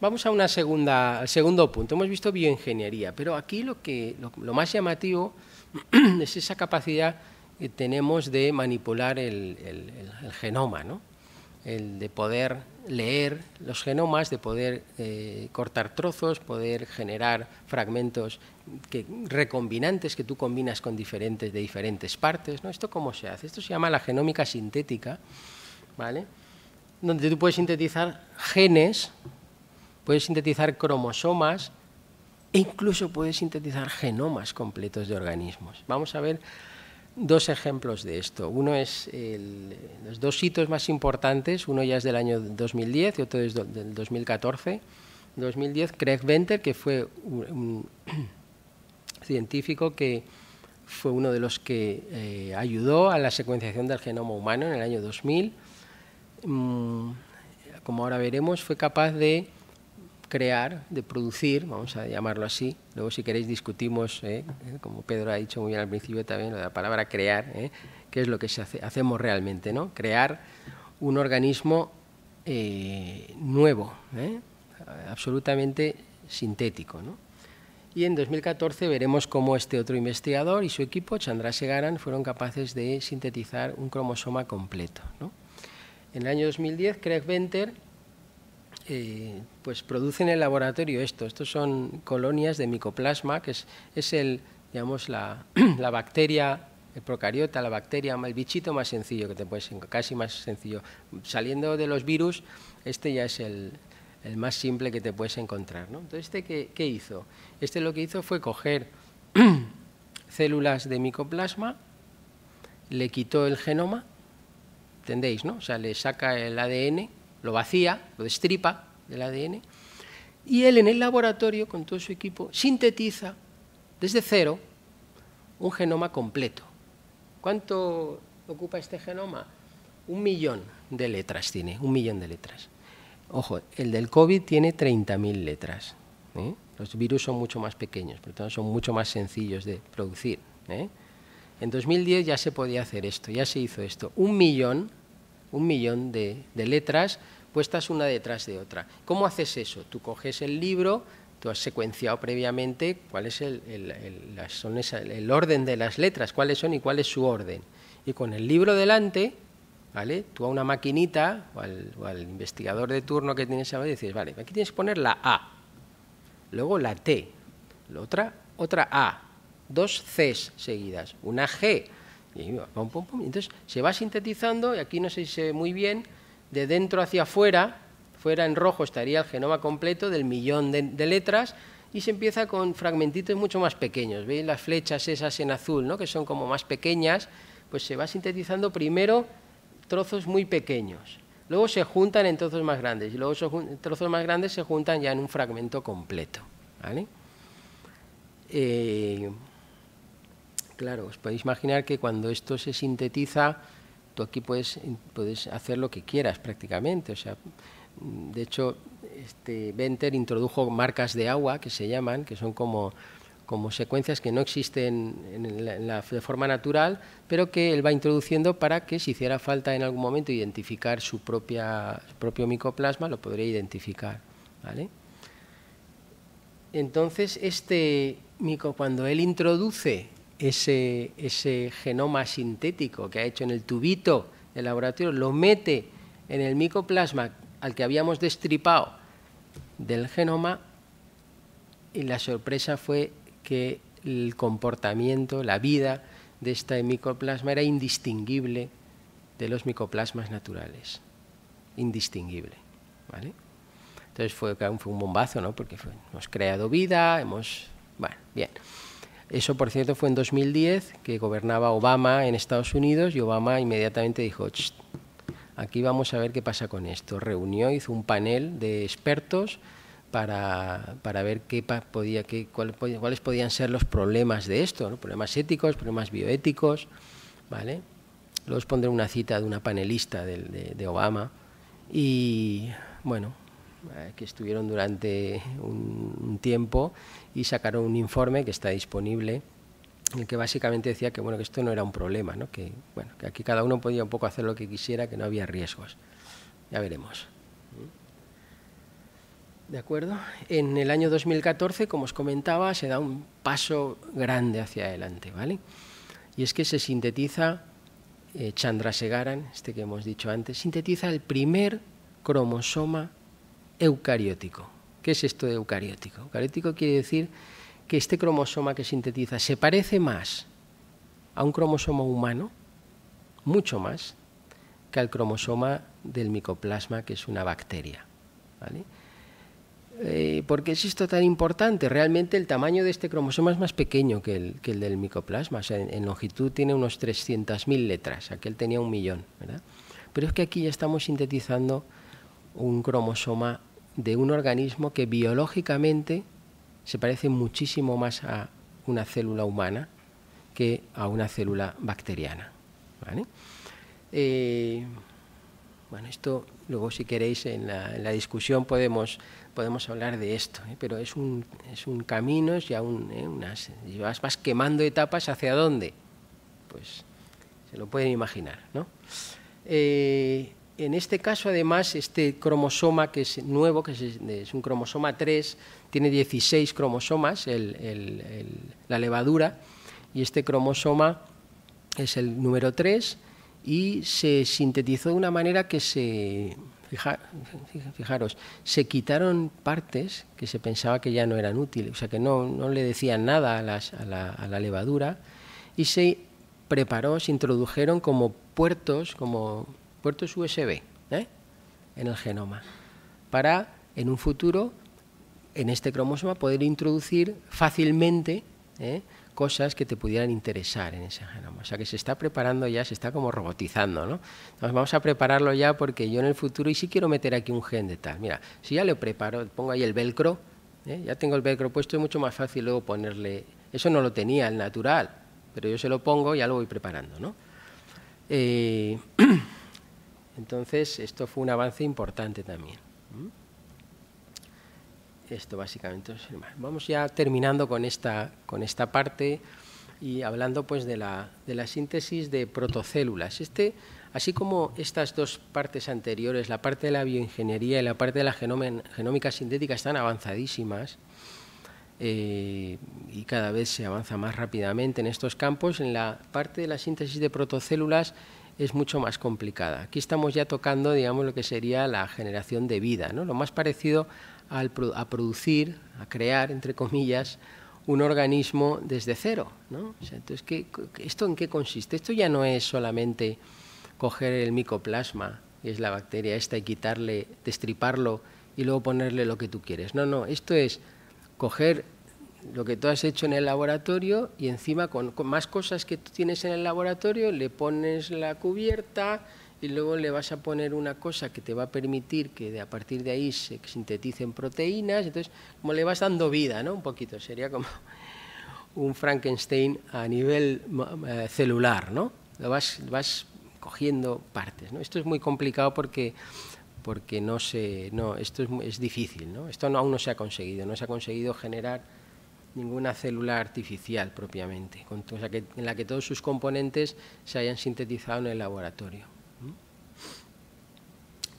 Vamos a al segundo punto. Hemos visto bioingeniería, pero aquí lo más llamativo es esa capacidad que tenemos de manipular el genoma, ¿no? El de poder leer los genomas, de poder cortar trozos, poder generar fragmentos recombinantes que tú combinas con diferentes partes, ¿no? ¿Esto cómo se hace? Esto se llama la genómica sintética, ¿vale? Donde tú puedes sintetizar genes, puedes sintetizar cromosomas e incluso puedes sintetizar genomas completos de organismos. Vamos a ver dos ejemplos de esto. Uno es los dos hitos más importantes, uno ya es del año 2010 y otro es del 2014. En 2010, Craig Venter, que fue un científico que fue uno de los que ayudó a la secuenciación del genoma humano en el año 2000, como ahora veremos, fue capaz de crear, de producir, vamos a llamarlo así, luego si queréis discutimos, como Pedro ha dicho muy bien al principio también, la palabra crear, qué es lo que hacemos realmente, ¿no? Crear un organismo nuevo, absolutamente sintético, ¿no? Y en 2014 veremos cómo este otro investigador y su equipo, Chandra Segaran, fueron capaces de sintetizar un cromosoma completo, ¿no? En el año 2010, Craig Venter pues produce en el laboratorio esto. Estos son colonias de Mycoplasma, que digamos, la bacteria, el procariota, la bacteria, el bichito más sencillo que te puedes encontrar, casi más sencillo. Saliendo de los virus, este ya es el más simple que te puedes encontrar, ¿no? Entonces, ¿qué hizo? Este lo que hizo fue coger células de Mycoplasma, le quitó el genoma, ¿entendéis, no? O sea, le saca el ADN, lo vacía, lo destripa del ADN, y él en el laboratorio, con todo su equipo, sintetiza desde cero un genoma completo. ¿Cuánto ocupa este genoma? 1.000.000 de letras tiene, 1.000.000 de letras. Ojo, el del COVID tiene 30.000 letras, ¿eh? Los virus son mucho más pequeños, por lo tanto son mucho más sencillos de producir, ¿eh? En 2010 ya se podía hacer esto, ya se hizo esto, 1.000.000 de letras puestas una detrás de otra. ¿Cómo haces eso? Tú coges el libro, tú has secuenciado previamente cuál es el orden de las letras, cuáles son y cuál es su orden. Y con el libro delante, ¿vale? Tú a una maquinita o al investigador de turno que tienes ahora dices, vale, aquí tienes que poner la A, luego la T, la otra A, dos Cs seguidas, una G, y ahí va, pum, pum, pum. Entonces se va sintetizando, y aquí no sé si se ve muy bien, de dentro hacia afuera, fuera en rojo estaría el genoma completo del millón de letras, y se empieza con fragmentitos mucho más pequeños. ¿Veis las flechas esas en azul, ¿no?, que son como más pequeñas? Pues se va sintetizando primero trozos muy pequeños, luego se juntan en trozos más grandes, y luego esos trozos más grandes se juntan ya en un fragmento completo, ¿vale? Claro, os podéis imaginar que cuando esto se sintetiza, tú aquí puedes hacer lo que quieras prácticamente. O sea, de hecho, Venter introdujo marcas de agua, que se llaman, que son como secuencias que no existen de forma natural, pero que él va introduciendo para que, si hiciera falta en algún momento identificar su propio micoplasma, lo podría identificar, ¿vale? Entonces, cuando él introduce ese genoma sintético que ha hecho en el tubito del laboratorio, lo mete en el micoplasma al que habíamos destripado del genoma, y la sorpresa fue que el comportamiento, la vida de este micoplasma era indistinguible de los micoplasmas naturales, indistinguible, ¿vale? Entonces fue un bombazo, ¿no? Porque hemos creado vida, bueno, bien. Eso, por cierto, fue en 2010, que gobernaba Obama en Estados Unidos, y Obama inmediatamente dijo, aquí vamos a ver qué pasa con esto. Reunió, hizo un panel de expertos para ver cuáles podían ser los problemas de esto, ¿no? Problemas éticos, problemas bioéticos, ¿vale? Luego os pondré una cita de una panelista de Obama, y bueno, que estuvieron durante un tiempo y sacaron un informe que está disponible, en el que básicamente decía que, bueno, que esto no era un problema, ¿no? Que, bueno, que aquí cada uno podía un poco hacer lo que quisiera, que no había riesgos. Ya veremos. ¿De acuerdo? En el año 2014, como os comentaba, se da un paso grande hacia adelante, ¿vale? Y es que se sintetiza, Chandra Segaran, que hemos dicho antes, sintetiza el primer cromosoma eucariótico. ¿Qué es esto de eucariótico? Eucariótico quiere decir que este cromosoma que sintetiza se parece más a un cromosoma humano, mucho más, que al cromosoma del micoplasma, que es una bacteria, ¿vale? ¿Por qué es esto tan importante? Realmente el tamaño de este cromosoma es más pequeño que el del micoplasma. O sea, en longitud tiene unos 300.000 letras, aquel tenía 1.000.000, ¿verdad? Pero es que aquí ya estamos sintetizando un cromosoma de un organismo que biológicamente se parece muchísimo más a una célula humana que a una célula bacteriana, ¿vale? Bueno, esto luego, si queréis, en la discusión podemos hablar de esto, ¿eh? Pero es un camino, es ya vas quemando etapas. ¿Hacia dónde? Pues se lo pueden imaginar, ¿no? En este caso, además, este cromosoma que es nuevo, que es un cromosoma 3, tiene 16 cromosomas, la levadura, y este cromosoma es el número 3, y se sintetizó de una manera que fijaros, se quitaron partes que se pensaba que ya no eran útiles, o sea, que no le decían nada a la levadura, y se introdujeron como puertos USB, ¿eh?, en el genoma, para en un futuro, en este cromosoma, poder introducir fácilmente, ¿eh?, cosas que te pudieran interesar en ese genoma. O sea, que se está preparando ya, se está como robotizando, ¿no? Entonces, vamos a prepararlo ya, porque yo en el futuro, y sí quiero meter aquí un gen de tal, mira, si ya lo preparo, pongo ahí el velcro, ¿eh?, ya tengo el velcro puesto, es mucho más fácil luego ponerle, eso no lo tenía el natural, pero yo se lo pongo y ya lo voy preparando, ¿no? Entonces, esto fue un avance importante también. Esto básicamente es. Vamos ya terminando con esta parte y hablando, pues, de la síntesis de protocélulas. Así como estas dos partes anteriores, la parte de la bioingeniería y la parte de la genómica sintética, están avanzadísimas, y cada vez se avanza más rápidamente en estos campos, en la parte de la síntesis de protocélulas es mucho más complicada. Aquí estamos ya tocando, digamos, lo que sería la generación de vida, ¿no? Lo más parecido a producir, a crear, entre comillas, un organismo desde cero, ¿no? O sea, entonces, ¿esto en qué consiste? Esto ya no es solamente coger el micoplasma, que es la bacteria esta, y quitarle, destriparlo y luego ponerle lo que tú quieres. No, no, esto es coger lo que tú has hecho en el laboratorio y encima con más cosas que tú tienes en el laboratorio le pones la cubierta y luego le vas a poner una cosa que te va a permitir que a partir de ahí se sinteticen proteínas. Entonces, como le vas dando vida, ¿no? Un poquito, sería como un Frankenstein a nivel celular, ¿no? Vas cogiendo partes, ¿no? Esto es muy complicado porque esto es difícil, ¿no? Esto aún no se ha conseguido generar ninguna célula artificial propiamente, o sea, en la que todos sus componentes se hayan sintetizado en el laboratorio.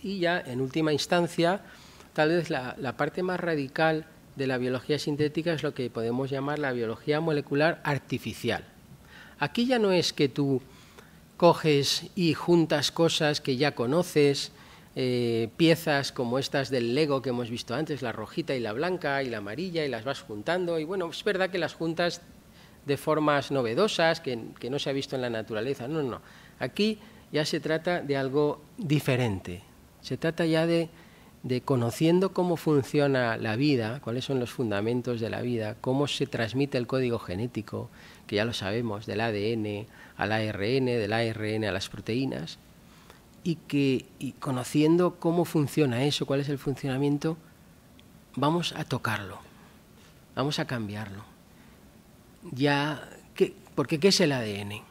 Y ya, en última instancia, tal vez la parte más radical de la biología sintética es lo que podemos llamar la biología molecular artificial. Aquí ya no es que tú coges y juntas cosas que ya conoces, piezas como estas del Lego que hemos visto antes, la rojita y la blanca y la amarilla, y las vas juntando. Y bueno, es verdad que las juntas de formas novedosas que no se ha visto en la naturaleza. No, no, aquí ya se trata de algo diferente. Se trata ya de conociendo cómo funciona la vida, cuáles son los fundamentos de la vida, cómo se transmite el código genético, que ya lo sabemos, del ADN al ARN, del ARN a las proteínas. Y conociendo cómo funciona eso, cuál es el funcionamiento, vamos a tocarlo, vamos a cambiarlo. Ya, porque ¿qué es el ADN?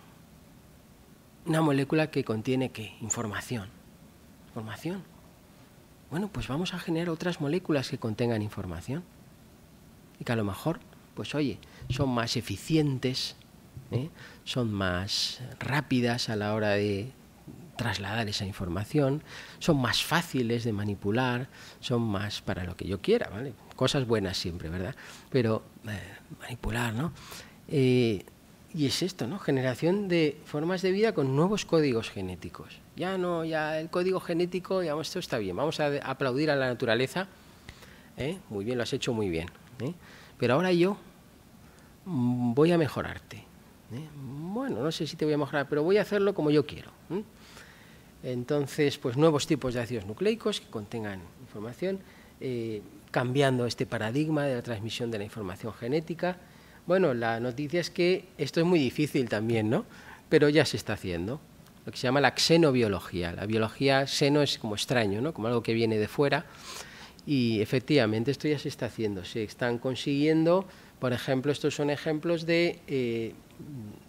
Una molécula que contiene ¿qué? Información. Información. Bueno, pues vamos a generar otras moléculas que contengan información y que a lo mejor, pues oye, son más eficientes, son más rápidas a la hora de trasladar esa información, son más fáciles de manipular, son más para lo que yo quiera, ¿vale? Cosas buenas siempre, ¿verdad? Pero manipular, ¿no? Y es esto, ¿no? Generación de formas de vida con nuevos códigos genéticos. Ya el código genético, digamos, esto está bien, vamos a aplaudir a la naturaleza, muy bien, lo has hecho muy bien, pero ahora yo voy a mejorarte. Bueno, no sé si te voy a mejorar, pero voy a hacerlo como yo quiero. Entonces, pues nuevos tipos de ácidos nucleicos que contengan información, cambiando este paradigma de la transmisión de la información genética. Bueno, la noticia es que esto es muy difícil también, ¿no? Pero ya se está haciendo, lo que se llama la xenobiología. La biología xeno es como extraño, ¿no? Como algo que viene de fuera, y efectivamente esto ya se está haciendo, se están consiguiendo. Por ejemplo, estos son ejemplos de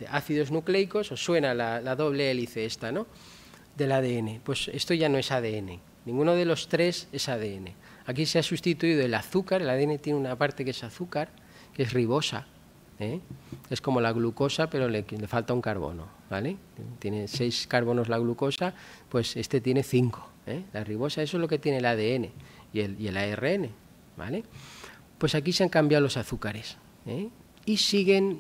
ácidos nucleicos. Os suena la doble hélice esta, ¿no? Del ADN. Pues esto ya no es ADN. Ninguno de los tres es ADN. Aquí se ha sustituido el azúcar. El ADN tiene una parte que es azúcar, que es ribosa, es como la glucosa, pero le falta un carbono, ¿vale? Tiene 6 carbonos la glucosa, pues este tiene 5. La ribosa, eso es lo que tiene el ADN y el ARN, ¿vale? Pues aquí se han cambiado los azúcares, y siguen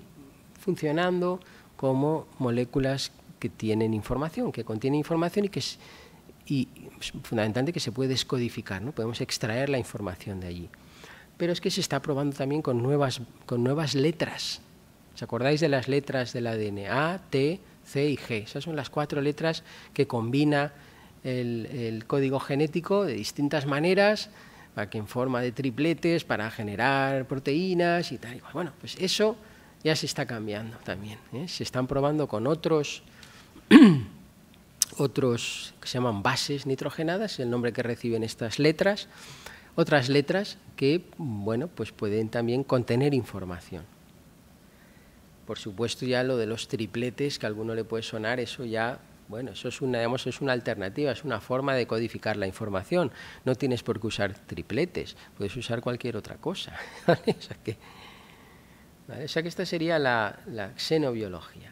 funcionando como moléculas que tienen información, que contienen información y fundamentalmente que se puede descodificar, ¿no? Podemos extraer la información de allí. Pero es que se está probando también con nuevas letras. ¿Os acordáis de las letras del ADN? A, T, C y G. Esas son las 4 letras que combina el código genético de distintas maneras, para que en forma de tripletes, para generar proteínas y tal. Bueno, pues eso ya se está cambiando también, Se están probando con otros que se llaman bases nitrogenadas, el nombre que reciben estas letras, otras letras que, bueno, pues pueden también contener información. Por supuesto, ya lo de los tripletes, que a alguno le puede sonar, eso ya... Bueno, eso es una alternativa, es una forma de codificar la información. No tienes por qué usar tripletes, puedes usar cualquier otra cosa, ¿vale? O sea que esta sería la xenobiología.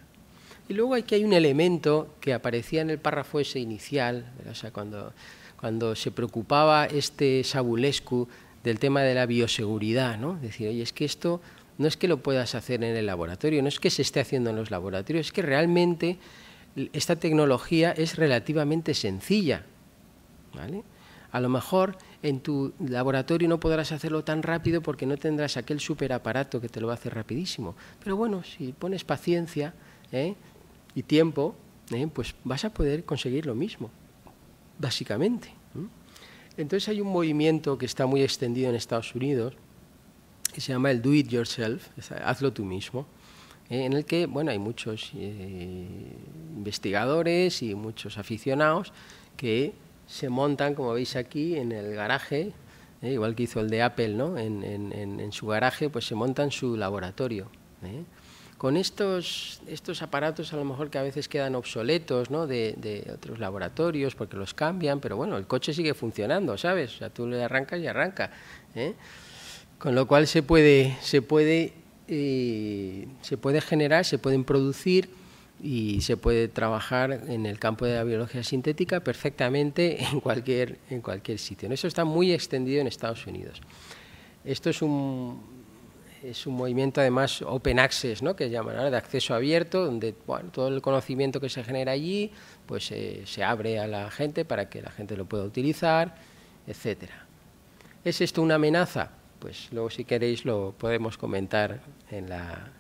Y luego hay un elemento que aparecía en el párrafo ese inicial, o sea, cuando se preocupaba este Sabulescu del tema de la bioseguridad, ¿no? Decir, oye, es que esto no es que lo puedas hacer en el laboratorio, no es que se esté haciendo en los laboratorios, es que realmente... esta tecnología es relativamente sencilla, ¿vale? A lo mejor en tu laboratorio no podrás hacerlo tan rápido porque no tendrás aquel superaparato que te lo va a hacer rapidísimo. Pero bueno, si pones paciencia y tiempo, pues vas a poder conseguir lo mismo, básicamente. Entonces hay un movimiento que está muy extendido en Estados Unidos que se llama el do it yourself, hazlo tú mismo, en el que bueno, hay muchos investigadores y muchos aficionados que se montan, como veis aquí, en el garaje, igual que hizo el de Apple, ¿no? En su garaje, pues se montan su laboratorio. Con estos aparatos, a lo mejor que a veces quedan obsoletos, ¿no? de otros laboratorios, porque los cambian, pero bueno, el coche sigue funcionando, ¿sabes? O sea, tú le arrancas y arranca. Con lo cual se puede generar, se pueden producir y se puede trabajar en el campo de la biología sintética perfectamente en cualquier sitio. Eso está muy extendido en Estados Unidos. Esto es un movimiento, además, open access, ¿no?, que llaman ahora, de acceso abierto, donde bueno, todo el conocimiento que se genera allí pues se abre a la gente para que la gente lo pueda utilizar, etcétera. ¿Es esto una amenaza? Pues luego, si queréis, lo podemos comentar en la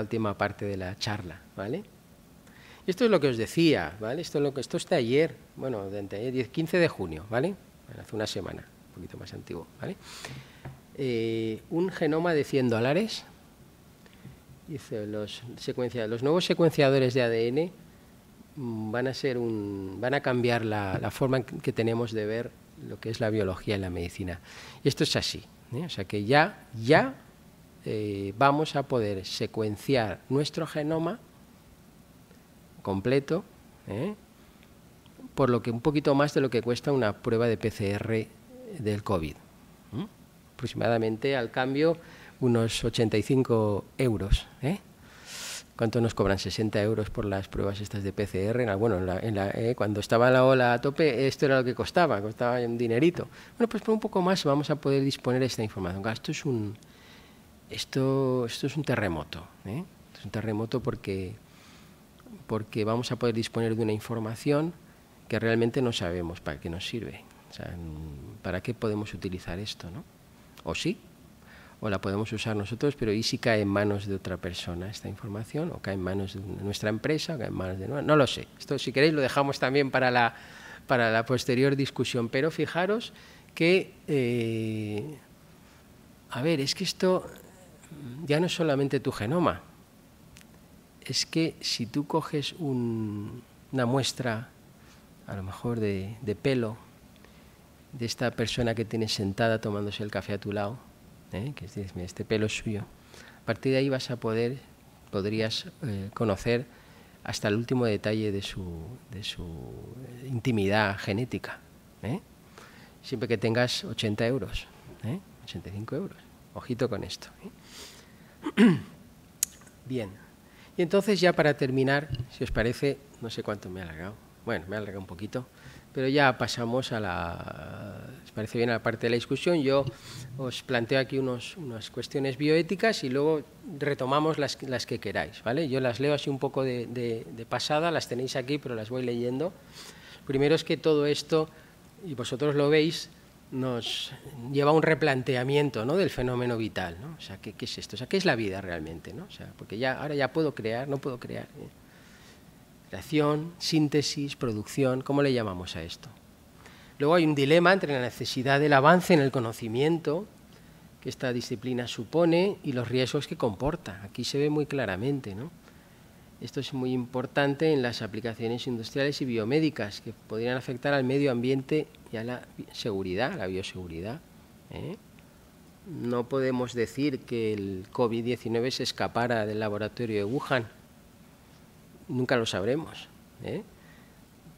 última parte de la charla, ¿vale? Esto es lo que os decía, ¿vale? Esto es de ayer, bueno, de 15 de junio, ¿vale? Bueno, hace una semana, un poquito más antiguo, ¿vale? Un genoma de $100, dice, los nuevos secuenciadores de ADN van a cambiar la forma que tenemos de ver lo que es la biología y la medicina. Y esto es así, o sea que ya vamos a poder secuenciar nuestro genoma completo, por lo que un poquito más de lo que cuesta una prueba de PCR del COVID. Aproximadamente al cambio unos 85 euros. ¿Cuánto nos cobran? 60 euros por las pruebas estas de PCR. Bueno, cuando estaba la ola a tope, esto era lo que costaba un dinerito. Bueno, pues por un poco más vamos a poder disponer de esta información. Esto es un terremoto, es un terremoto porque vamos a poder disponer de una información que realmente no sabemos para qué nos sirve, o sea, para qué podemos utilizar esto, ¿no? O sí, o la podemos usar nosotros, pero ¿y si cae en manos de otra persona esta información? ¿O cae en manos de nuestra empresa? ¿O cae en manos de...? No lo sé. Esto, si queréis, lo dejamos también para la posterior discusión, pero fijaros que... a ver, es que esto... ya no es solamente tu genoma, es que si tú coges una muestra, a lo mejor de pelo, de esta persona que tienes sentada tomándose el café a tu lado, que dices, mira, este pelo es suyo, a partir de ahí podrías conocer hasta el último detalle de su intimidad genética, siempre que tengas 80 euros, 85 euros. Ojito con esto. Bien. Y entonces, ya para terminar, si os parece, no sé cuánto me he alargado. Bueno, me he alargado un poquito, pero ya pasamos a la... ¿Os parece bien? A la parte de la discusión. Yo os planteo aquí unas cuestiones bioéticas y luego retomamos las que queráis, ¿vale? Yo las leo así un poco de pasada, las tenéis aquí, pero las voy leyendo. Primero es que todo esto, y vosotros lo veis, nos lleva a un replanteamiento, ¿no?, del fenómeno vital, ¿no? O sea, ¿qué es esto? O sea, ¿qué es la vida realmente, ¿no? O sea, porque ahora ya puedo crear, no puedo crear. Creación, síntesis, producción, ¿cómo le llamamos a esto? Luego hay un dilema entre la necesidad del avance en el conocimiento que esta disciplina supone y los riesgos que comporta. Aquí se ve muy claramente, ¿no? Esto es muy importante en las aplicaciones industriales y biomédicas que podrían afectar al medio ambiente y a la seguridad, a la bioseguridad. No podemos decir que el COVID-19 se escapara del laboratorio de Wuhan. Nunca lo sabremos,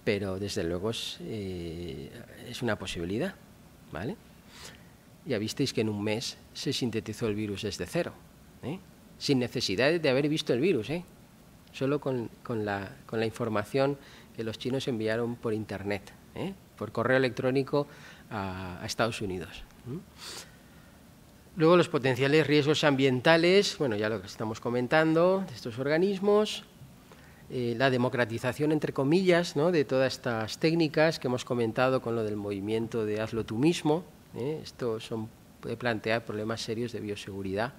pero desde luego es una posibilidad, ¿vale? Ya visteis que en un mes se sintetizó el virus desde cero, sin necesidad de haber visto el virus, solo con la información que los chinos enviaron por internet, por correo electrónico a Estados Unidos. Luego los potenciales riesgos ambientales, bueno, ya lo que estamos comentando, de estos organismos, la democratización, entre comillas, ¿no?, de todas estas técnicas que hemos comentado con lo del movimiento de hazlo tú mismo. Esto puede plantear problemas serios de bioseguridad.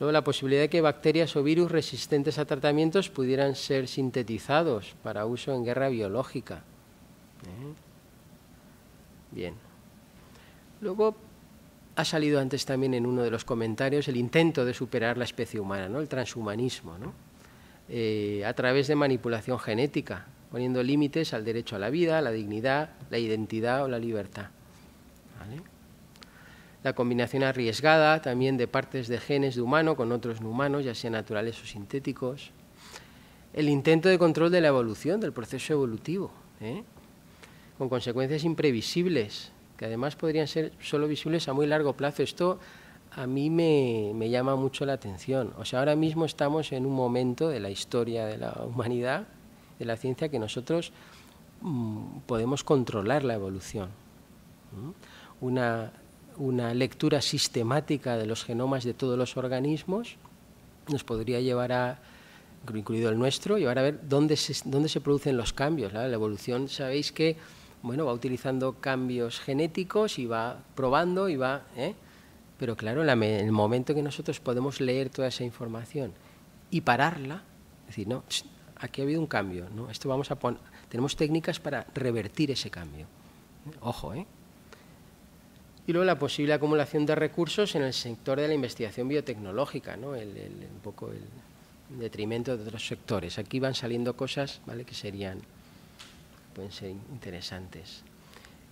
Luego, la posibilidad de que bacterias o virus resistentes a tratamientos pudieran ser sintetizados para uso en guerra biológica. Bien. Luego, ha salido antes también en uno de los comentarios el intento de superar la especie humana, ¿no?, el transhumanismo, ¿no?, a través de manipulación genética, poniendo límites al derecho a la vida, a la dignidad, la identidad o la libertad. ¿Vale? La combinación arriesgada también de partes de genes de humano con otros no humanos, ya sean naturales o sintéticos. El intento de control de la evolución, del proceso evolutivo, con consecuencias imprevisibles, que además podrían ser solo visibles a muy largo plazo. Esto a mí me llama mucho la atención. O sea, ahora mismo estamos en un momento de la historia de la humanidad, de la ciencia, que nosotros podemos controlar la evolución. Una lectura sistemática de los genomas de todos los organismos nos podría llevar a, incluido el nuestro, llevar a ver dónde se producen los cambios. La evolución, sabéis que, bueno, va utilizando cambios genéticos y va probando y va… Pero claro, en el momento que nosotros podemos leer toda esa información y pararla, es decir, no, aquí ha habido un cambio, ¿no? Esto vamos a poner, tenemos técnicas para revertir ese cambio. Ojo, ¿eh? Y luego la posible acumulación de recursos en el sector de la investigación biotecnológica, ¿no? Un poco el detrimento de otros sectores. Aquí van saliendo cosas, ¿vale?, que pueden ser interesantes.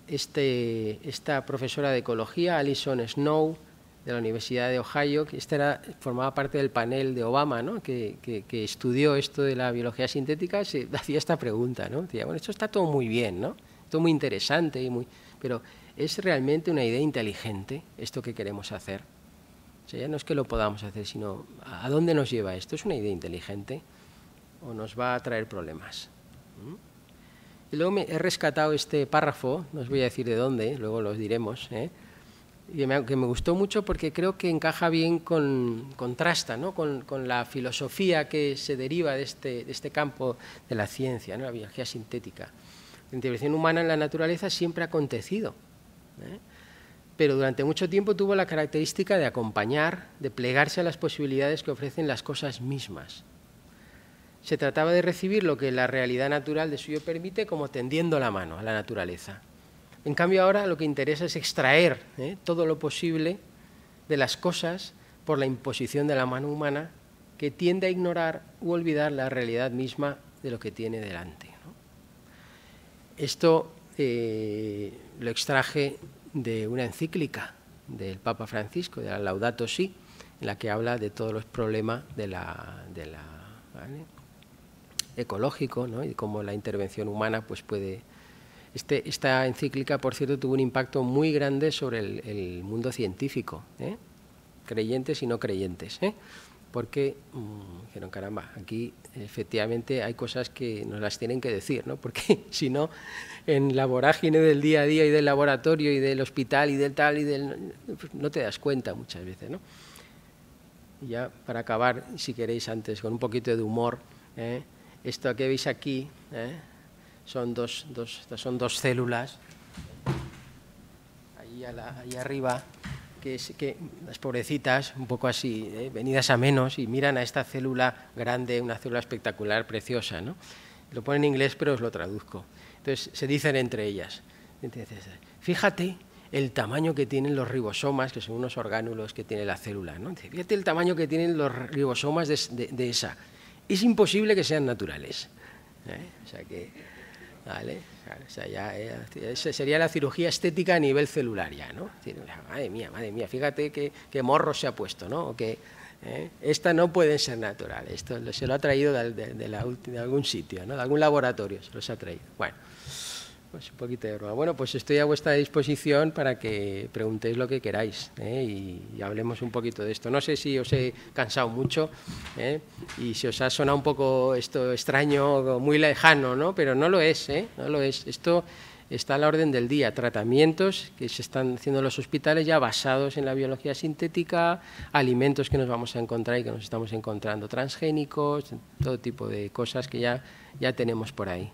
Esta profesora de ecología, Alison Snow, de la Universidad de Ohio, que formaba parte del panel de Obama, ¿no?, que estudió esto de la biología sintética, se hacía esta pregunta, ¿no? Decía, bueno, esto está todo muy bien, ¿no?, todo muy interesante, pero ¿es realmente una idea inteligente esto que queremos hacer? O sea, ya no es que lo podamos hacer, sino ¿a dónde nos lleva esto? ¿Es una idea inteligente o nos va a traer problemas? Y luego he rescatado este párrafo, no os voy a decir de dónde, luego los diremos, que me gustó mucho porque creo que encaja bien contrasta, ¿no?, con la filosofía que se deriva de este campo de la ciencia, ¿no?, la biología sintética. La intervención humana en la naturaleza siempre ha acontecido, pero durante mucho tiempo tuvo la característica de acompañar, de plegarse a las posibilidades que ofrecen las cosas mismas. Se trataba de recibir lo que la realidad natural de suyo permite, como tendiendo la mano a la naturaleza. En cambio, ahora lo que interesa es extraer todo lo posible de las cosas por la imposición de la mano humana, que tiende a ignorar u olvidar la realidad misma de lo que tiene delante, ¿no? Esto lo extraje de una encíclica del Papa Francisco, de la Laudato Si, en la que habla de todos los problemas ¿vale?, ecológico, ¿no?, y cómo la intervención humana pues puede… Esta encíclica, por cierto, tuvo un impacto muy grande sobre el mundo científico, creyentes y no creyentes, porque dijeron, caramba, aquí efectivamente hay cosas que nos las tienen que decir, ¿no?, porque si no, en la vorágine del día a día y del laboratorio y del hospital y del tal y del… Pues no te das cuenta muchas veces, ¿no? Y ya para acabar, si queréis antes, con un poquito de humor… Esto que veis aquí son dos células, ahí arriba, que las pobrecitas, un poco así, venidas a menos, y miran a esta célula grande, una célula espectacular, preciosa, ¿no? Lo pone en inglés, pero os lo traduzco. Entonces, se dicen entre ellas, fíjate el tamaño que tienen los ribosomas, que son unos orgánulos que tiene la célula, ¿no? Fíjate el tamaño que tienen los ribosomas de esa. Es imposible que sean naturales. O sea que, ¿vale? O sea, esa sería la cirugía estética a nivel celular ya, ¿no? Madre mía, fíjate qué morro se ha puesto, ¿no? O que, esta no puede ser natural, esto se lo ha traído de algún sitio, ¿no?, de algún laboratorio, se los ha traído. Bueno, pues un poquito de broma. Bueno, pues estoy a vuestra disposición para que preguntéis lo que queráis, y hablemos un poquito de esto. No sé si os he cansado mucho, y si os ha sonado un poco esto extraño, muy lejano, ¿no? Pero no lo es, no lo es. Esto está a la orden del día, tratamientos que se están haciendo en los hospitales ya basados en la biología sintética, alimentos que nos vamos a encontrar y que nos estamos encontrando, transgénicos, todo tipo de cosas que ya tenemos por ahí.